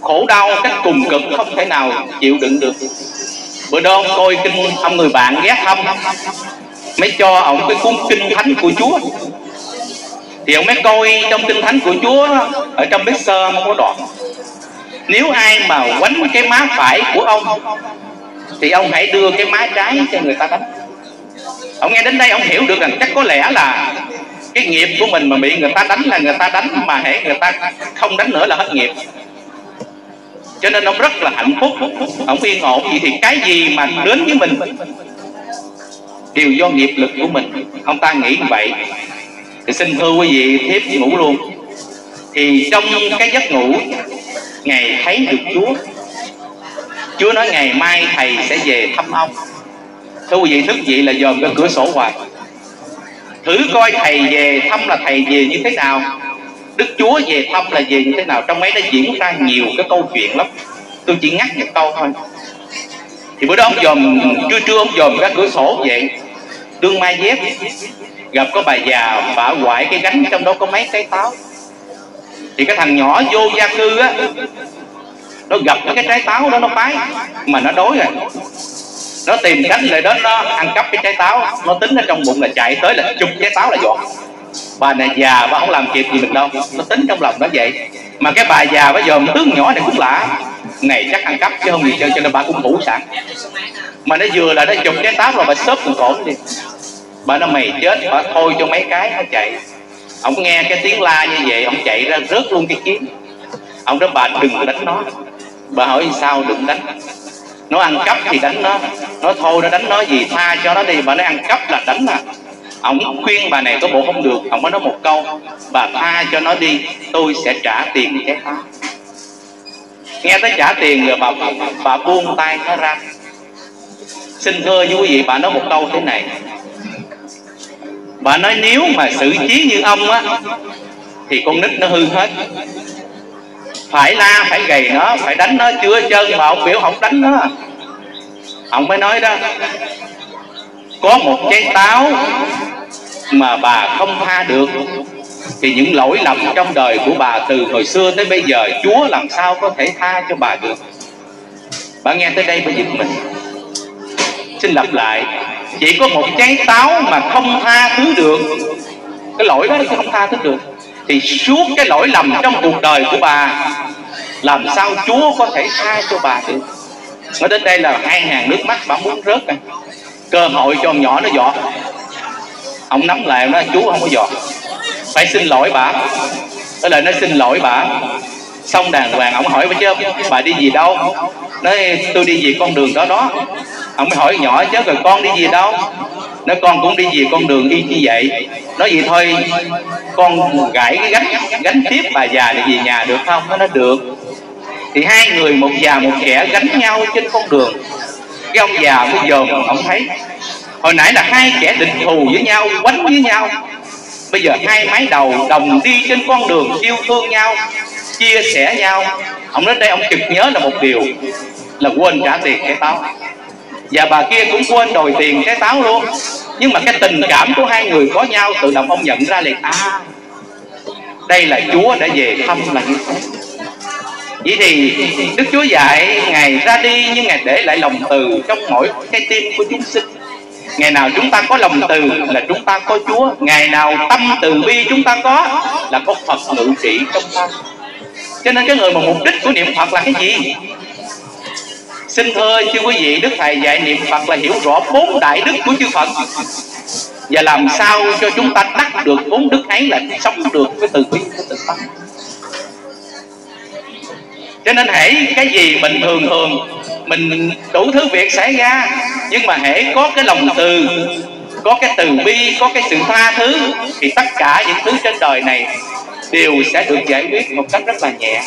khổ đau cách cùng cực không thể nào chịu đựng được. Bữa đó ông coi kinh, ông người bạn ghé thăm mới cho ông cái cuốn Kinh Thánh của Chúa. Thì ông mới coi trong Kinh Thánh của Chúa đó, ở trong bếp sơ ông có đoạn: nếu ai mà quánh cái má phải của ông thì ông hãy đưa cái má trái cho người ta đánh. Ông nghe đến đây ông hiểu được rằng chắc có lẽ là cái nghiệp của mình mà bị người ta đánh là người ta đánh, mà hãy người ta không đánh nữa là hết nghiệp. Cho nên ông rất là hạnh phúc, ông yên ổn. Vậy thì cái gì mà đến với mình đều do nghiệp lực của mình. Ông ta nghĩ như vậy. Thì xin thưa quý vị, thiếp ngủ luôn. Thì trong cái giấc ngủ, Ngài thấy được Chúa. Chúa nói ngày mai Thầy sẽ về thăm ông. Thưa quý vị, thức dậy là dòm cái cửa sổ hoài, thử coi Thầy về thăm là Thầy về như thế nào, Đức Chúa về thăm là về như thế nào. Trong ấy đã diễn ra nhiều cái câu chuyện lắm, tôi chỉ ngắt một câu thôi. Thì bữa đó ông dòm, trưa trưa ông dòm ra cửa sổ vậy, đương mai dép, gặp có bà già bả quải cái gánh, trong đó có mấy cái táo. Thì cái thằng nhỏ vô gia cư á, nó gặp cái trái táo đó, nó phái mà nó đói rồi, nó tìm cách lại đó nó ăn cắp cái trái táo. Nó tính ở trong bụng là chạy tới là chụp trái táo là dọn. Bà này già bà không làm kịp gì mình đâu, nó tính trong lòng nó vậy. Mà cái bà già bà dòm tướng nhỏ này cũng lạ, này chắc ăn cắp chứ không gì chơi, cho nên bà cũng ngủ sẵn. Mà nó vừa là nó chụp trái táo rồi bà xớp từng cổ đi. Bà nó mày chết, bà thôi cho mấy cái nó chạy. Ông nghe cái tiếng la như vậy, ông chạy ra rớt luôn cái kiếm. Ông đó bà đừng đánh nó. Bà hỏi sao đừng đánh? Nó ăn cắp thì đánh nó. Nó thôi nó đánh nó gì, tha cho nó đi. Bà nó ăn cắp là đánh à. Ông khuyên bà này có bộ không được. Ông mới nói một câu: bà tha cho nó đi, tôi sẽ trả tiền cái tha. Nghe tới trả tiền rồi bà, bà, bà buông tay nó ra. Xin thưa quý vị, bà nói một câu thế này. Bà nói nếu mà xử trí như ông á thì con nít nó hư hết. Phải la, phải gầy nó, phải đánh nó chưa chân, mà ông biểu không đánh nó. Ông mới nói đó: có một trái táo mà bà không tha được thì những lỗi lầm trong đời của bà từ hồi xưa tới bây giờ Chúa làm sao có thể tha cho bà được. Bà nghe tới đây bà giật mình. Xin lặp lại: chỉ có một trái táo mà không tha thứ được, cái lỗi đó không tha thứ được, thì suốt cái lỗi lầm trong cuộc đời của bà làm sao Chúa có thể tha cho bà được. Nói đến đây là hai hàng nước mắt bà muốn rớt. Cơ hội cho ông nhỏ nó dọt. Ông nắm lại, ông nói: chú không có dọt, phải xin lỗi bà. Nói lời nói xin lỗi bà. Xong đàng hoàng ông hỏi bà: chứ bà đi gì đâu? Nói tôi đi về con đường đó đó. Ông mới hỏi nhỏ: chứ rồi con đi về đâu? Nói con cũng đi về con đường y như vậy. Nói vậy thôi con gãi cái gánh gánh tiếp bà già để về nhà được không? Nó nói được. Thì hai người, một già một trẻ, gánh nhau trên con đường. Cái ông già bây giờ ông thấy hồi nãy là hai kẻ địch thù với nhau, quánh với nhau, bây giờ hai mái đầu đồng đi trên con đường yêu thương nhau, chia sẻ nhau. Ông đến đây ông chợt nhớ là một điều, là quên trả tiền cái táo. Và bà kia cũng quên đòi tiền cái táo luôn. Nhưng mà cái tình cảm của hai người có nhau, tự động ông nhận ra liền: à, đây là Chúa đã về thăm là như thế. Vậy thì Đức Chúa dạy Ngài ra đi, nhưng Ngài để lại lòng từ trong mỗi cái tim của chúng sinh. Ngày nào chúng ta có lòng từ là chúng ta có Chúa. Ngày nào tâm từ bi chúng ta có là có Phật ngự trị trong ta. Cho nên cái người mà mục đích của niệm Phật là cái gì? Xin thưa chư quý vị, Đức Thầy dạy niệm Phật là hiểu rõ bốn đại đức của chư Phật, và làm sao cho chúng ta đắc được bốn đức ấy là sống được với từ bi của tự tâm. Cho nên hễ cái gì mình thường thường, mình đủ thứ việc xảy ra, nhưng mà hễ có cái lòng từ, có cái từ bi, có cái sự tha thứ, thì tất cả những thứ trên đời này đều sẽ được giải quyết một cách rất là nhẹ.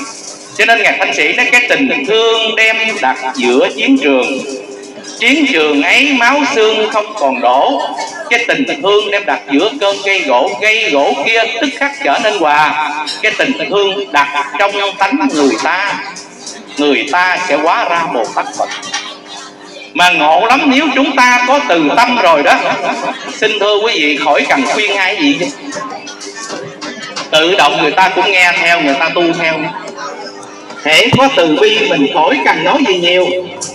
Cho nên Ngài Thanh Sĩ nói cái tình thương đem đặt giữa chiến trường, chiến trường ấy máu xương không còn đổ. Cái tình thương đem đặt giữa cơn cây gỗ, cây gỗ kia tức khắc trở nên hòa. Cái tình thương đặt trong tánh người ta, người ta sẽ hóa ra một Bồ Tát Phật. Mà ngộ lắm nếu chúng ta có từ tâm rồi đó. Xin thưa quý vị, khỏi cần khuyên ai gì, tự động người ta cũng nghe theo, người ta tu theo. Hễ có từ bi, mình khỏi cần nói gì nhiều,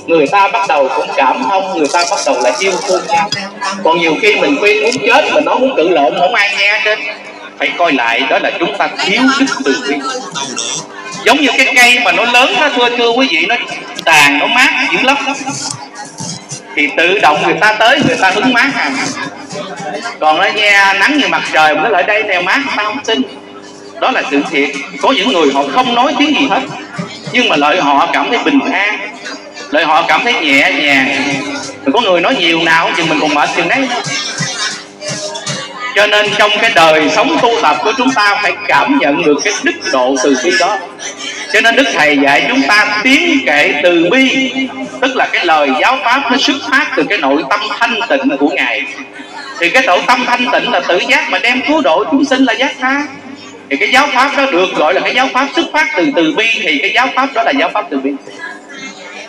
người ta bắt đầu cũng cảm thông, người ta bắt đầu là yêu thương nhau. Còn nhiều khi mình khuyên muốn chết, mình nói muốn cự lộn, không ai nghe chứ. Phải coi lại, đó là chúng ta thiếu đức từ bi. Giống như cái cây mà nó lớn đó, thưa thưa quý vị, nó tàn, nó mát dữ lắm, thì tự động người ta tới, người ta hứng mát hàng. Còn nó nghe nắng như mặt trời mà nó lại đây nè mát, tao không tin. Đó là sự thiệt. Có những người họ không nói tiếng gì hết, nhưng mà lợi họ cảm thấy bình an, lợi họ cảm thấy nhẹ nhàng. Có người nói nhiều nào chừng mình còn mệt chừng đấy. Cho nên trong cái đời sống tu tập của chúng ta phải cảm nhận được cái đức độ từ bi đó. Cho nên Đức Thầy dạy chúng ta tiếng kệ từ bi, tức là cái lời giáo pháp nó xuất phát từ cái nội tâm thanh tịnh của Ngài. Thì cái nội tâm thanh tịnh là tự giác mà đem cứu độ chúng sinh là giác tha. Thì cái giáo pháp đó được gọi là cái giáo pháp xuất phát từ từ bi, thì cái giáo pháp đó là giáo pháp từ bi.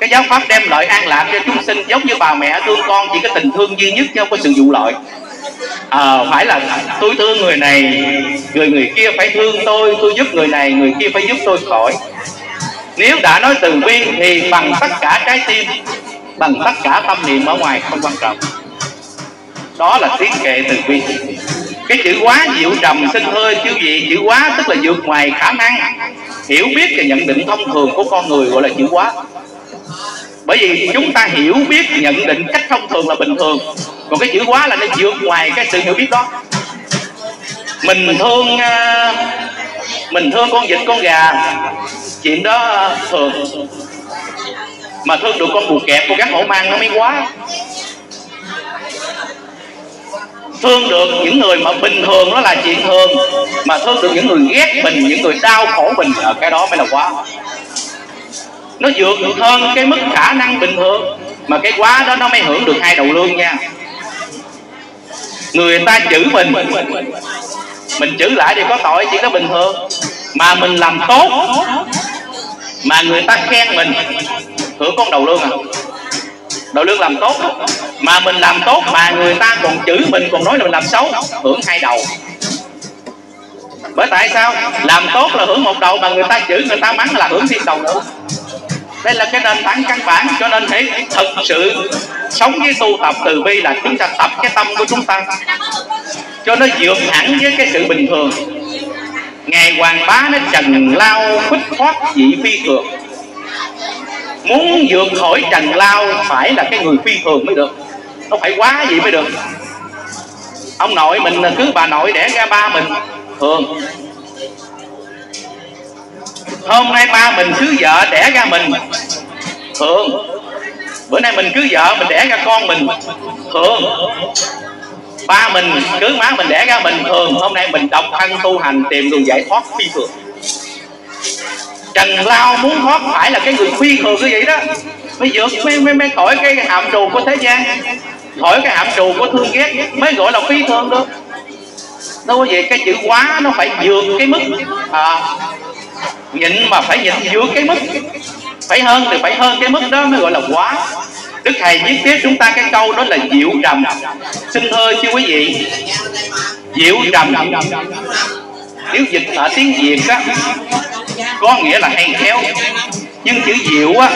Cái giáo pháp đem lợi an lạc cho chúng sinh, giống như bà mẹ thương con chỉ có tình thương duy nhất chứ không có sự vụ lợi. À, phải là tôi thương người này, người người kia phải thương tôi, tôi giúp người này, người kia phải giúp tôi khỏi. Nếu đã nói từ bi thì bằng tất cả trái tim, bằng tất cả tâm niệm ở ngoài không quan trọng. Đó là tiếng kệ từ bi. Cái chữ quá diệu trầm xin hơi chứ gì, chữ quá tức là vượt ngoài khả năng hiểu biết và nhận định thông thường của con người, gọi là chữ quá. Bởi vì chúng ta hiểu biết nhận định cách thông thường là bình thường, còn cái chữ quá là nó vượt ngoài cái sự hiểu biết đó. Mình thương mình thương con vịt con gà chuyện đó thường, mà thương được con bù kẹp con rắn hổ mang nó mới quá. Thương được những người mà bình thường đó là chuyện thường, mà thương được những người ghét mình, những người đau khổ mình, cái đó mới là quá. Nó vượt hơn cái mức khả năng bình thường, mà cái quá đó nó mới hưởng được hai đầu lương nha. Người ta chửi mình, mình chửi lại thì có tội, chỉ có bình thường. Mà mình làm tốt mà người ta khen mình, hưởng con đầu lương à. Đầu lương làm tốt, mà mình làm tốt mà người ta còn chửi mình, còn nói là mình làm xấu, hưởng hai đầu. Bởi tại sao? Làm tốt là hưởng một đầu, mà người ta chửi, người ta mắng là hưởng thêm đầu nữa. Đây là cái nền tảng căn bản. Cho nên thấy thật sự sống với tu tập từ bi là chúng ta tập cái tâm của chúng ta cho nó vượt hẳn với cái sự bình thường. Ngài Hoàng Bá nó trần lao phích thoát dị phi thường. Muốn vượt khỏi trần lao phải là cái người phi thường mới được, nó phải quá vậy mới được. Ông nội mình cứ bà nội đẻ ra ba mình thường. Hôm nay ba mình cưới vợ đẻ ra mình thường. Bữa nay mình cưới vợ mình đẻ ra con mình thường. Ba mình cưới má mình đẻ ra mình thường. Hôm nay mình độc thân tu hành tìm đường giải thoát phi thường. Trần lao muốn thoát phải là cái người phi thường như vậy đó mới vượt, mới, mới, mới khỏi cái hạm trù của thế gian, khỏi cái hạm trù của thương ghét mới gọi là phi thường được. Nó có vậy, cái chữ quá nó phải vượt cái mức à, nhịn mà phải nhịn vượt cái mức, phải hơn thì phải hơn cái mức đó mới gọi là quá. Đức Thầy viết tiếp chúng ta cái câu đó là diệu trầm. Xin thưa chứ quý vị, diệu trầm nếu dịch ở tiếng Việt á có nghĩa là hay khéo, nhưng chữ diệu á,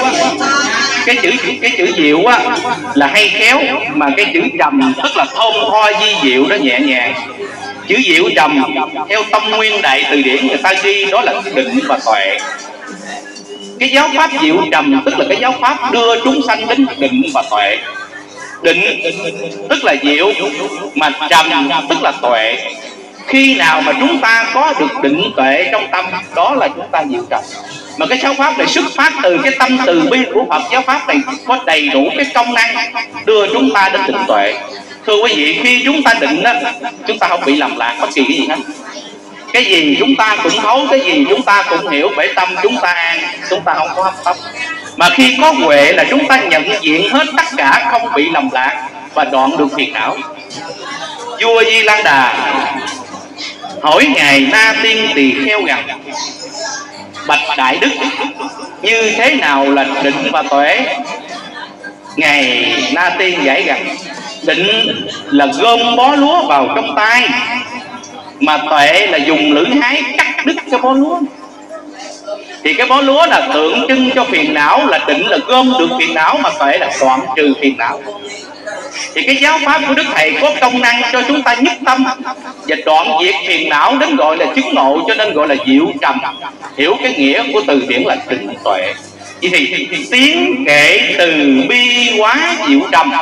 cái chữ cái chữ diệu á là hay khéo, mà cái chữ trầm tức là thôn thoa di diệu đó, nhẹ nhàng. Chữ diệu trầm theo Tông Nguyên Đại Từ Điển người ta ghi đó là định và tuệ. Cái giáo pháp diệu trầm tức là cái giáo pháp đưa chúng sanh đến định và tuệ. Định tức là diệu, mà trầm tức là tuệ. Khi nào mà chúng ta có được định tuệ trong tâm, đó là chúng ta diệu trầm. Mà cái giáo pháp này xuất phát từ cái tâm từ bi của Phật. Giáo pháp này có đầy đủ cái công năng đưa chúng ta đến định tuệ. Thưa quý vị, khi chúng ta định đó, chúng ta không bị lầm lạc bất kỳ cái gì hết. Cái gì chúng ta cũng thấu, cái gì chúng ta cũng hiểu, bể tâm chúng ta an, chúng ta không có hấp tấp. Mà khi có huệ là chúng ta nhận diện hết tất cả, không bị lầm lạc và đoạn được phiền não. Vua Di Lan Đà hỏi ngài Na Tiên Tỳ Kheo rằng: bạch đại đức, như thế nào là định và tuệ? Ngài Na Tiên giải rằng: định là gom bó lúa vào trong tay, mà tuệ là dùng lưỡi hái cắt đứt cái bó lúa. Thì cái bó lúa là tượng trưng cho phiền não, là định là gom được phiền não, mà tuệ là đoạn trừ phiền não. Thì cái giáo pháp của Đức Thầy có công năng cho chúng ta nhất tâm và đoạn diệt phiền não, đến gọi là chứng ngộ, cho nên gọi là diệu trầm. Hiểu cái nghĩa của từ điển là định tuệ. Vậy thì tiếng kể từ bi quá diệu trầm,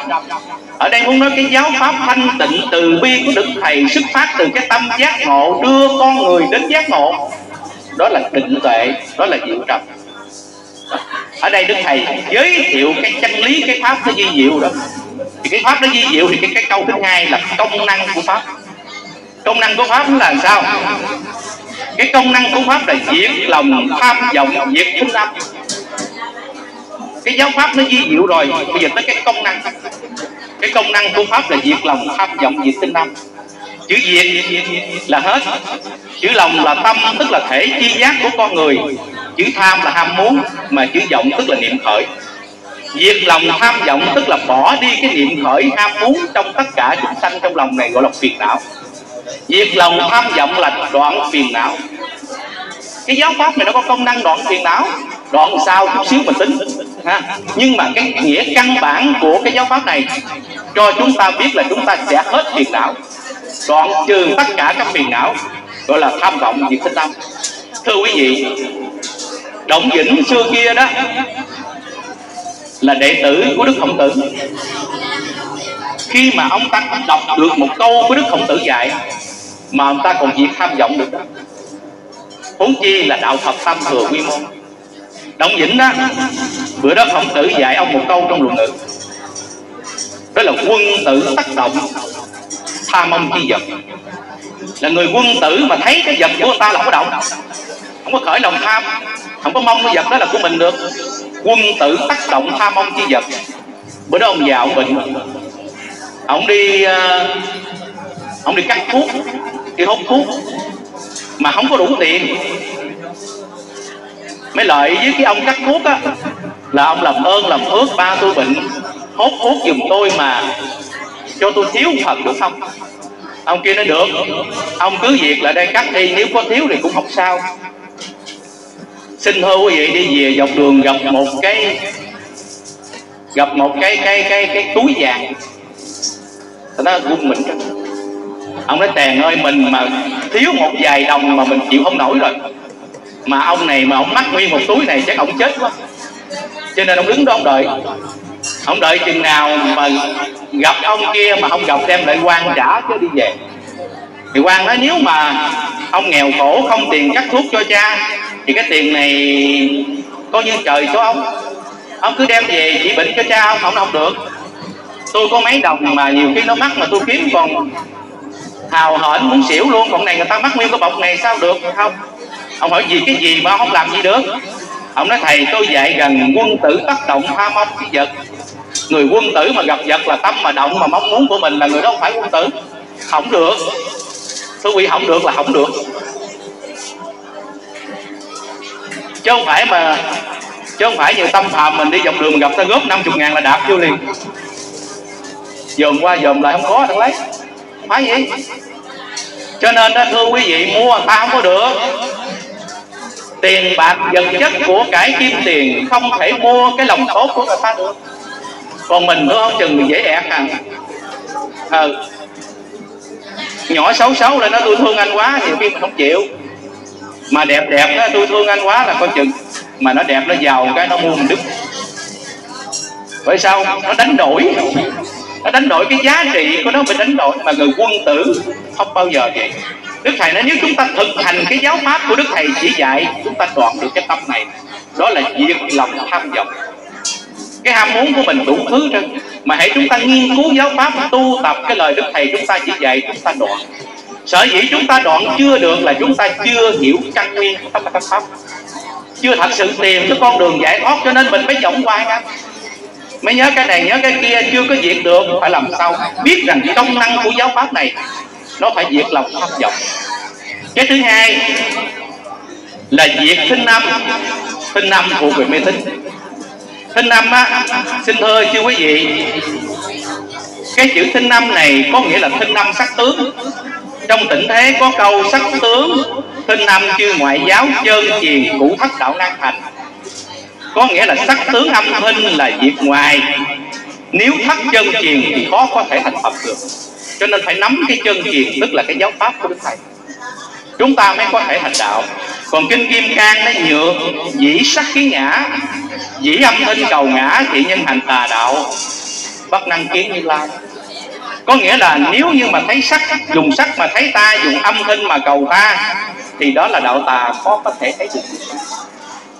ở đây muốn nói cái giáo pháp thanh tịnh từ bi của Đức Thầy xuất phát từ cái tâm giác ngộ, đưa con người đến giác ngộ, đó là định tuệ, đó là diệu trầm. Ở đây Đức Thầy giới thiệu cái chân lý, cái pháp nó di diệu đó. Thì cái pháp nó di diệu thì cái, cái câu thứ hai là công năng của pháp. Công năng của pháp là sao? Cái công năng của pháp là diệt lòng tham vọng, diệt chúng tâm. Cái giáo pháp nó di diệu rồi, bây giờ tới cái công năng. Cái công năng của pháp là diệt lòng tham vọng, diệt tinh tâm. Chữ diệt là hết, chữ lòng là tâm, tức là thể chi giác của con người. Chữ tham là ham muốn, mà chữ vọng tức là niệm khởi. Diệt lòng tham vọng tức là bỏ đi cái niệm khởi ham muốn trong tất cả chúng sanh trong lòng này, gọi là phiền não. Diệt lòng tham vọng là đoạn phiền não. Cái giáo pháp này nó có công năng đoạn phiền não, đoạn sau chút xíu mà tính ha. Nhưng mà cái nghĩa căn bản của cái giáo pháp này cho chúng ta biết là chúng ta sẽ hết phiền não, đoạn trừ tất cả các phiền não, gọi là tham vọng diệt tinh tâm. Thưa quý vị, Động Vĩnh xưa kia đó là đệ tử của Đức Khổng Tử. Khi mà ông ta đọc được một câu của Đức Khổng Tử dạy mà ông ta còn diệt tham vọng được, huống chi là đạo Thập Tam Thừa Quy Môn. Động Vĩnh đó, bữa đó Khổng Tử dạy ông một câu trong luận ngữ, đó là quân tử tác động tham ông chi vật. Là người quân tử mà thấy cái vật của người ta là không có động, không có khởi lòng tham, không có mong cái vật đó là của mình được. Quân tử tác động tham ông chi vật. Bữa đó ông già ông bệnh, ông đi ông đi cắt thuốc, đi hút thuốc mà không có đủ tiền. Mấy lợi với cái ông cắt thuốc á, là ông làm ơn làm phước, ba tôi bệnh hốt thuốc giùm tôi mà cho tôi thiếu phần được không? Ông kia nói được, ông cứ việc lại đây cắt đi, nếu có thiếu thì cũng không sao. Xin thưa quý vị, đi về dọc đường gặp một cái gặp một cái cái cái cái túi vàng, nó gung mình. Ông nói tèn ơi, mình mà thiếu một vài đồng mà mình chịu không nổi rồi, mà ông này mà ông mắc nguyên một túi này chắc ông chết quá. Cho nên ông đứng đó ông đợi, ông đợi chừng nào mà gặp ông kia mà không gặp đem lại quan trả chứ đi về. Thì quan nói nếu mà ông nghèo khổ không tiền cắt thuốc cho cha thì cái tiền này coi như trời cho ông, ông cứ đem về chỉ bệnh cho cha ông. Không, không được, tôi có mấy đồng mà nhiều khi nó mắc mà tôi kiếm còn hào hển muốn xỉu luôn, còn này người ta mắc nguyên cái bọc này sao được. Không, ông hỏi gì cái gì mà không làm gì được. Ông nói thầy, tôi dạy gần quân tử tác động tham mong cái vật. Người quân tử mà gặp vật là tâm mà động mà mong muốn của mình, là người đó không phải quân tử. Không được, thưa quý, không được là không được, chứ không phải mà chứ không phải nhiều tâm phạm mình đi dọc đường mình gặp ta góp năm mươi ngàn là đạp vô liền, dòm qua dòm lại không có đâu lấy, phải gì. Cho nên đó thưa quý vị, mua ta không có được. Tiền bạc vật chất của cải kim tiền không thể mua cái lòng tốt của người ta được. Còn mình nữa không chừng mình dễ ẹt à. Ờ à, nhỏ xấu xấu là nó tôi thương anh quá thì khi mình không chịu, mà đẹp đẹp đó tôi thương anh quá là coi chừng mà nó đẹp nó giàu cái nó mua mình đứt. Vậy sao nó đánh đổi, nó đánh đổi cái giá trị của nó bị đánh đổi. Mà người quân tử không bao giờ vậy. Đức Thầy nói nếu chúng ta thực hành cái giáo pháp của Đức Thầy chỉ dạy, chúng ta đoạn được cái tâm này, đó là diệt lòng tham vọng. Cái ham muốn của mình đủ thứ trên, mà hãy chúng ta nghiên cứu giáo pháp, tu tập cái lời Đức Thầy chúng ta chỉ dạy, chúng ta đoạn. Sở dĩ chúng ta đoạn chưa được là chúng ta chưa hiểu căn nguyên của tất cả các pháp, chưa thật sự tìm cái con đường giải thoát, cho nên mình mới vọng hoài anh. Mới nhớ cái này, nhớ cái kia, chưa có diệt được, phải làm sao biết rằng công năng của giáo pháp này nó phải diệt lòng tham vọng. Cái thứ hai là diệt thinh năm. Thinh năm thuộc về mê tín. Thinh năm á, xin thưa chưa quý vị, cái chữ thinh năm này có nghĩa là thinh năm sắc tướng. Trong tịnh thế có câu sắc tướng thinh năm chư ngoại giáo, chơn chiền cũ thất đạo nan thành. Có nghĩa là sắc tướng âm thinh là diệt ngoài, nếu thất chân truyền thì khó có thể thành Phật được. Cho nên phải nắm cái chân truyền, tức là cái giáo pháp của Đức Thầy, chúng ta mới có thể thành đạo. Còn Kinh Kim Cang nó nhược, dĩ sắc khí ngã, dĩ âm thinh cầu ngã, thị nhân hành tà đạo, bất năng kiến Như Lai. Có nghĩa là nếu như mà thấy sắc, dùng sắc mà thấy ta, dùng âm thinh mà cầu ta, thì đó là đạo tà, khó có thể thấy được.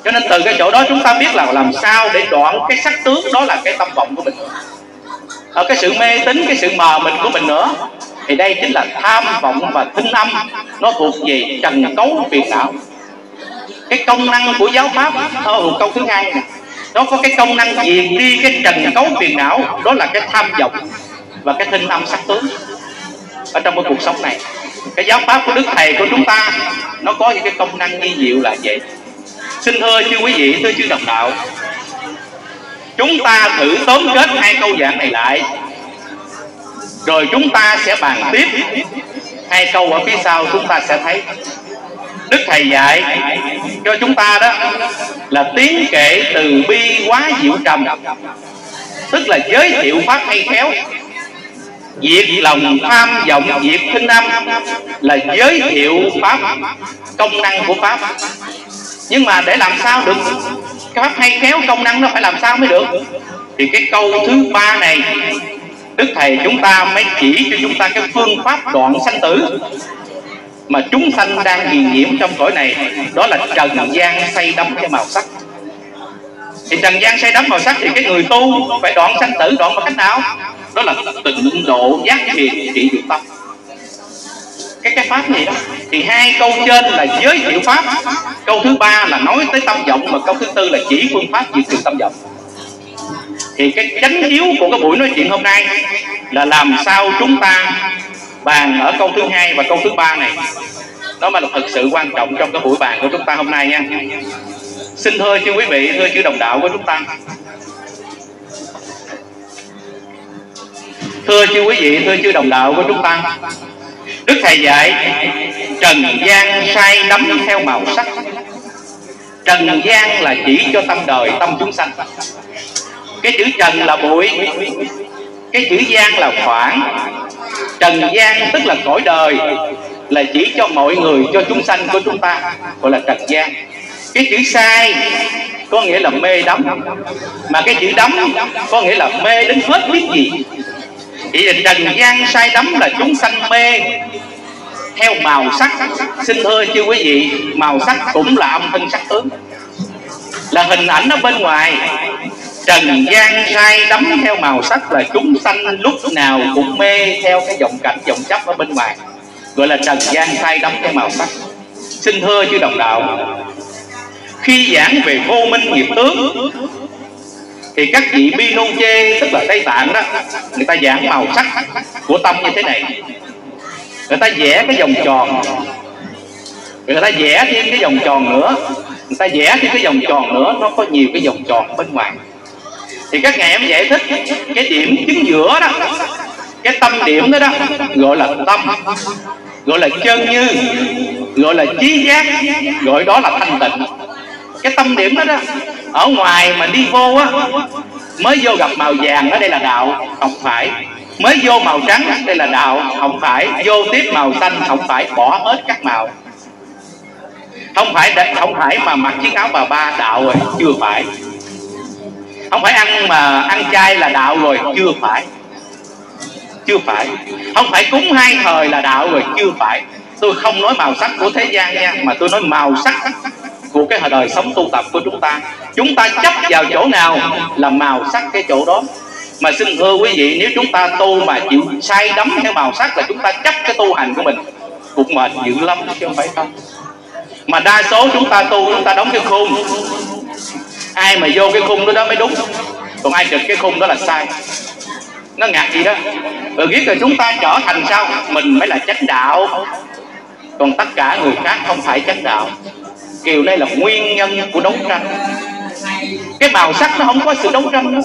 Cho nên từ cái chỗ đó chúng ta biết là làm sao để đoạn cái sắc tướng, đó là cái tâm vọng của mình, ở cái sự mê tín, cái sự mờ mịt của mình nữa. Thì đây chính là tham vọng và thinh âm, nó thuộc về trần cấu phiền não. Cái công năng của giáo pháp, ở câu thứ hai này, nó có cái công năng diệt đi cái trần cấu phiền não, đó là cái tham vọng và cái thinh âm sắc tướng ở trong cái cuộc sống này. Cái giáo pháp của Đức Thầy của chúng ta nó có những cái công năng nghi diệu là vậy. Xin thưa chư quý vị, thưa chư đồng đạo, chúng ta thử tóm kết hai câu giảng này lại, rồi chúng ta sẽ bàn tiếp hai câu ở phía sau. Chúng ta sẽ thấy Đức Thầy dạy cho chúng ta đó là tiếng kệ từ bi quá diệu trầm, tức là giới thiệu pháp hay khéo, diệt lòng tham vọng, diệt thinh âm, là giới thiệu pháp, công năng của pháp. Nhưng mà để làm sao được cái pháp hay khéo, công năng nó phải làm sao mới được? Thì cái câu thứ ba này Đức Thầy chúng ta mới chỉ cho chúng ta cái phương pháp đoạn sanh tử mà chúng sanh đang ghi nhiễm trong cõi này, đó là trần gian say đắm cái màu sắc. Thì trần gian say đắm màu sắc thì cái người tu phải đoạn sanh tử, đoạn bằng cách nào? Đó là tịnh độ giác thiền trị diệt tâm. Cái cái pháp này đó. Thì hai câu trên là giới thiệu pháp, câu thứ ba là nói tới tâm vọng, mà câu thứ tư là chỉ phương pháp diệt trừ tâm vọng. Thì cái chánh yếu của cái buổi nói chuyện hôm nay là làm sao chúng ta bàn ở câu thứ hai và câu thứ ba này, đó mà là thực sự quan trọng trong cái buổi bàn của chúng ta hôm nay nha. Xin thưa chư quý vị, thưa chư đồng đạo của chúng ta, thưa chư quý vị, thưa chư đồng đạo của chúng ta, Đức Thầy dạy trần gian say đắm theo màu sắc. Trần gian là chỉ cho tâm đời, tâm chúng sanh. Cái chữ trần là bụi, cái chữ gian là khoảng. Trần gian tức là cõi đời, là chỉ cho mọi người, cho chúng sanh của chúng ta, gọi là trần gian. Cái chữ sai có nghĩa là mê đắm, mà cái chữ đắm có nghĩa là mê đến hết biết gì. Vậy là trần gian say đắm là chúng sanh mê theo màu sắc. Xin thưa chư quý vị, màu sắc cũng là âm thanh sắc tướng, là hình ảnh ở bên ngoài. Trần gian say đắm theo màu sắc là chúng sanh lúc nào cũng mê theo cái vọng cảnh, vọng chấp ở bên ngoài, gọi là trần gian say đắm theo màu sắc. Xin thưa chư đồng đạo, khi giảng về vô minh nghiệp tướng thì các vị Pinochet, tức là Tây Tạng đó, người ta giảng màu sắc của tâm như thế này. Người ta vẽ cái vòng tròn, người ta vẽ thêm cái vòng tròn nữa, người ta vẽ thêm cái vòng tròn nữa, nó có nhiều cái vòng tròn bên ngoài. Thì các ngài em giải thích cái điểm chính giữa đó, cái tâm điểm đó đó, gọi là tâm, gọi là chân như, gọi là trí giác, gọi đó là thanh tịnh. Cái tâm điểm đó đó, ở ngoài mà đi vô á, mới vô gặp màu vàng đó, đây là đạo, không phải. Mới vô màu trắng, đây là đạo, không phải. Vô tiếp màu xanh, không phải. Bỏ hết các màu, không phải. Để, không phải mà mặc chiếc áo bà ba, đạo rồi, chưa phải. Không phải ăn mà ăn chay là đạo rồi, chưa phải. Chưa phải. Không phải cúng hai thời là đạo rồi, chưa phải. Tôi không nói màu sắc của thế gian nha, mà tôi nói màu sắc của cái đời sống tu tập của chúng ta. Chúng ta chấp vào chỗ nào là màu sắc cái chỗ đó. Mà xin thưa quý vị, nếu chúng ta tu mà chịu sai đắm theo màu sắc là chúng ta chấp cái tu hành của mình cũng mệt dữ lắm, chứ không phải không. Mà đa số chúng ta tu chúng ta đóng cái khung, ai mà vô cái khung đó, đó mới đúng, còn ai trật cái khung đó là sai. Nó ngạc gì đó. Rồi biết là chúng ta trở thành sao? Mình mới là chánh đạo, còn tất cả người khác không phải chánh đạo. Điều đây là nguyên nhân của đấu tranh. Cái màu sắc nó không có sự đấu tranh nữa,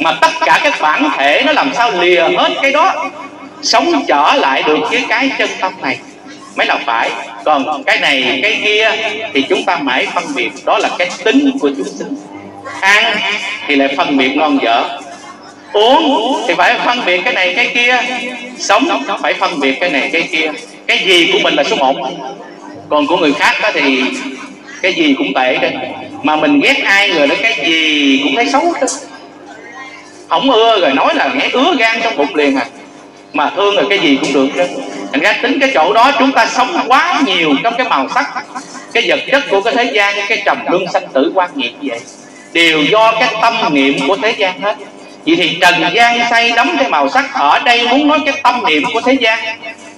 mà tất cả các bản thể nó làm sao lìa hết cái đó, sống trở lại được với cái chân tâm này mới là phải. Còn cái này cái kia thì chúng ta mãi phân biệt. Đó là cái tính của chúng sinh. Ăn thì lại phân biệt ngon dở, uống thì phải phân biệt cái này cái kia, sống nó phải phân biệt cái này cái kia. Cái gì của mình là số một, còn của người khác đó thì cái gì cũng tệ đó. Mà mình ghét ai rồi đó, cái gì cũng thấy xấu đó, không ưa rồi nói là nghe ứa gan trong bụng liền à. Mà thương rồi cái gì cũng được đó. Thành ra tính cái chỗ đó chúng ta sống quá nhiều trong cái màu sắc, cái vật chất của cái thế gian, cái trầm luân sanh tử quan nghiệp như vậy, đều do cái tâm niệm của thế gian hết. Vậy thì trần gian say đắm cái màu sắc, ở đây muốn nói cái tâm niệm của thế gian,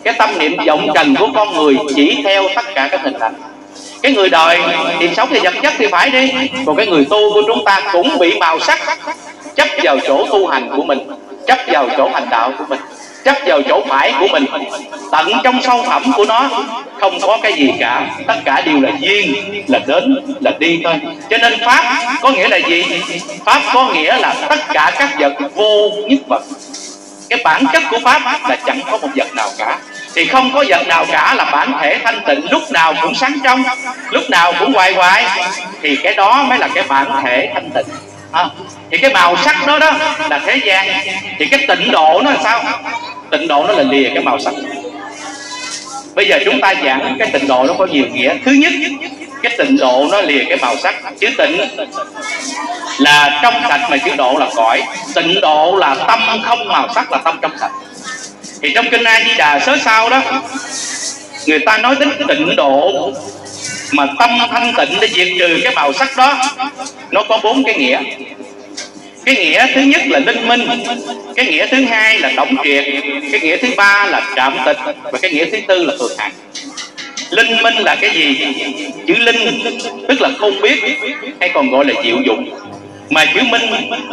cái tâm niệm vọng trần của con người chỉ theo tất cả các hình ảnh. Cái người đời thì sống thì vật chất thì phải đi, còn cái người tu của chúng ta cũng bị màu sắc chấp vào chỗ tu hành của mình, chấp vào chỗ hành đạo của mình, chấp vào chỗ phải của mình. Tận trong sâu thẳm của nó không có cái gì cả, tất cả đều là duyên, là đến, là đi thôi. Cho nên pháp có nghĩa là gì? Pháp có nghĩa là tất cả các vật vô nhất vật. Cái bản chất của pháp là chẳng có một vật nào cả. Thì không có vật nào cả là bản thể thanh tịnh, lúc nào cũng sáng trong, lúc nào cũng hoài hoài, thì cái đó mới là cái bản thể thanh tịnh. À, thì cái màu sắc đó đó là thế gian. Thì cái tịnh độ nó là sao? Tịnh độ nó là lìa cái màu sắc. Bây giờ chúng ta giảng cái tịnh độ nó có nhiều nghĩa. Thứ nhất, cái tịnh độ nó lìa cái màu sắc. Chữ tịnh là trong sạch, mà chữ độ là cõi. Tịnh độ là tâm không màu sắc, là tâm trong sạch. Thì trong kinh A Di Đà sớ sau đó, người ta nói đến tịnh độ mà tâm thanh tịnh để diệt trừ cái màu sắc đó, nó có bốn cái nghĩa. Cái nghĩa thứ nhất là linh minh, cái nghĩa thứ hai là tổng triệt, cái nghĩa thứ ba là trạm tịch, và cái nghĩa thứ tư là thường hằng. Linh minh là cái gì? Chữ linh tức là không biết, hay còn gọi là diệu dụng, mà chữ minh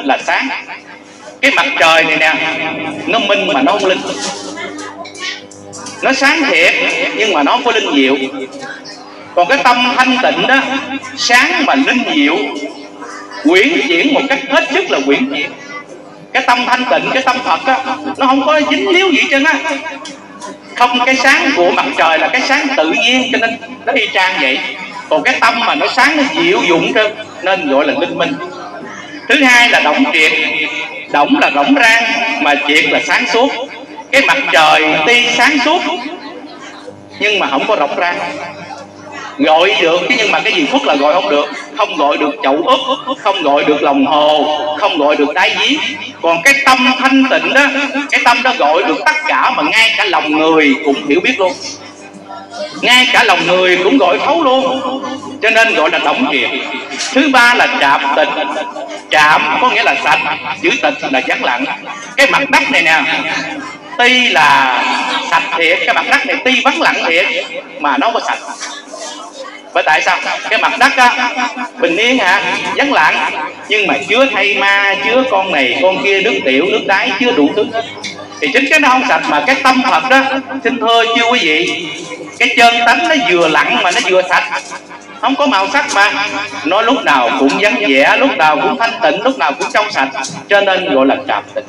là sáng. Cái mặt trời này nè, nó minh mà nó không linh. Nó sáng thiệt nhưng mà nó không có linh diệu. Còn cái tâm thanh tịnh đó, sáng mà linh diệu, quyển chuyển một cách hết sức là quyển chuyển. Cái tâm thanh tịnh, cái tâm Phật á, nó không có dính líu gì trơn á. Không, cái sáng của mặt trời là cái sáng tự nhiên, cho nên nó y chang vậy. Còn cái tâm mà nó sáng, nó diệu dụng trơn, nên gọi là linh minh. Thứ hai là động triệt. Động là rỗng rang, mà triệt là sáng suốt. Cái mặt trời tuy sáng suốt nhưng mà không có rỗng rang, gọi được chứ nhưng mà cái gì phút là gọi không được. Không gọi được chậu úp, không gọi được lòng hồ, không gọi được đáy giếng. Còn cái tâm thanh tịnh đó, cái tâm đó gọi được tất cả, mà ngay cả lòng người cũng hiểu biết luôn, ngay cả lòng người cũng gọi thấu luôn, cho nên gọi là động triệt. Thứ ba là trạm tịch. Trạm có nghĩa là sạch, chữ tịch là vắng lặng. Cái mặt đất này nè, tuy là sạch thiệt, cái mặt đất này tuy vắng lặng thiệt mà nó có sạch. Bởi tại sao? Cái mặt đất á, bình yên hả, vắng lặng, nhưng mà chứa thay ma, chứa con này con kia, nước tiểu, nước đái, chứa đủ thứ. Thì chính cái nó không sạch, mà cái tâm Phật đó, xin thưa chưa quý vị, cái chân tánh nó vừa lặng mà nó vừa sạch, không có màu sắc, mà nó lúc nào cũng vắng vẻ, lúc nào cũng thanh tịnh, lúc nào cũng trong sạch, cho nên gọi là trạm tịnh.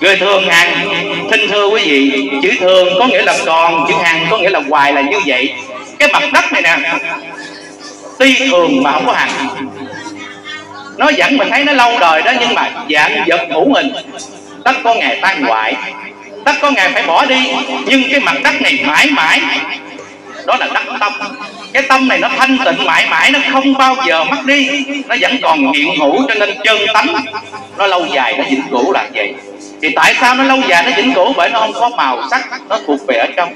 Người thường hằng, xin thưa quý vị, chữ thường có nghĩa là còn, chữ hằng có nghĩa là hoài, là như vậy. Cái mặt đất này nè, tuy thường mà không có hằng, nó vẫn mình thấy nó lâu đời đó, nhưng mà dạng vật hữu hình, tất có ngày tan hoại, tất có ngày phải bỏ đi. Nhưng cái mặt đất này mãi mãi, đó là đất tâm. Cái tâm này nó thanh tịnh mãi mãi, nó không bao giờ mất đi, nó vẫn còn hiện hữu, cho nên chân tánh nó lâu dài, nó vĩnh cửu là vậy. Thì tại sao nó lâu dài nó vĩnh cửu? Bởi nó không có màu sắc, nó thuộc về ở trong.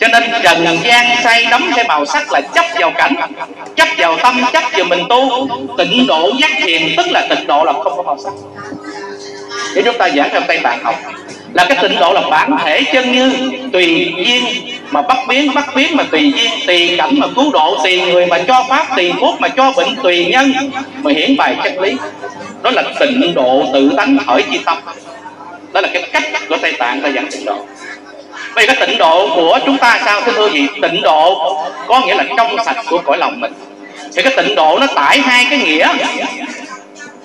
Cho nên trần gian say đắm cái màu sắc là chấp vào cảnh, chấp vào tâm, chấp vào mình tu. Tịnh độ giác thiền tức là tịnh độ là không có màu sắc. Để chúng ta giảng trong Tây Tạng học là cái tịnh độ là bản thể chân như, tùy duyên mà bất biến, bất biến mà tùy duyên, tùy cảnh mà cứu độ, tùy người mà cho pháp, tùy thuốc mà cho bệnh, tùy nhân mà hiển bài chân lý. Đó là tịnh độ tự tánh khởi chi tâm. Đó là cái cách của Tây Tạng ta giảng tịnh độ. Vậy cái tịnh độ của chúng ta sao thưa thưa gì? Tịnh độ có nghĩa là trong sạch của cõi lòng mình. Thì cái tịnh độ nó tải hai cái nghĩa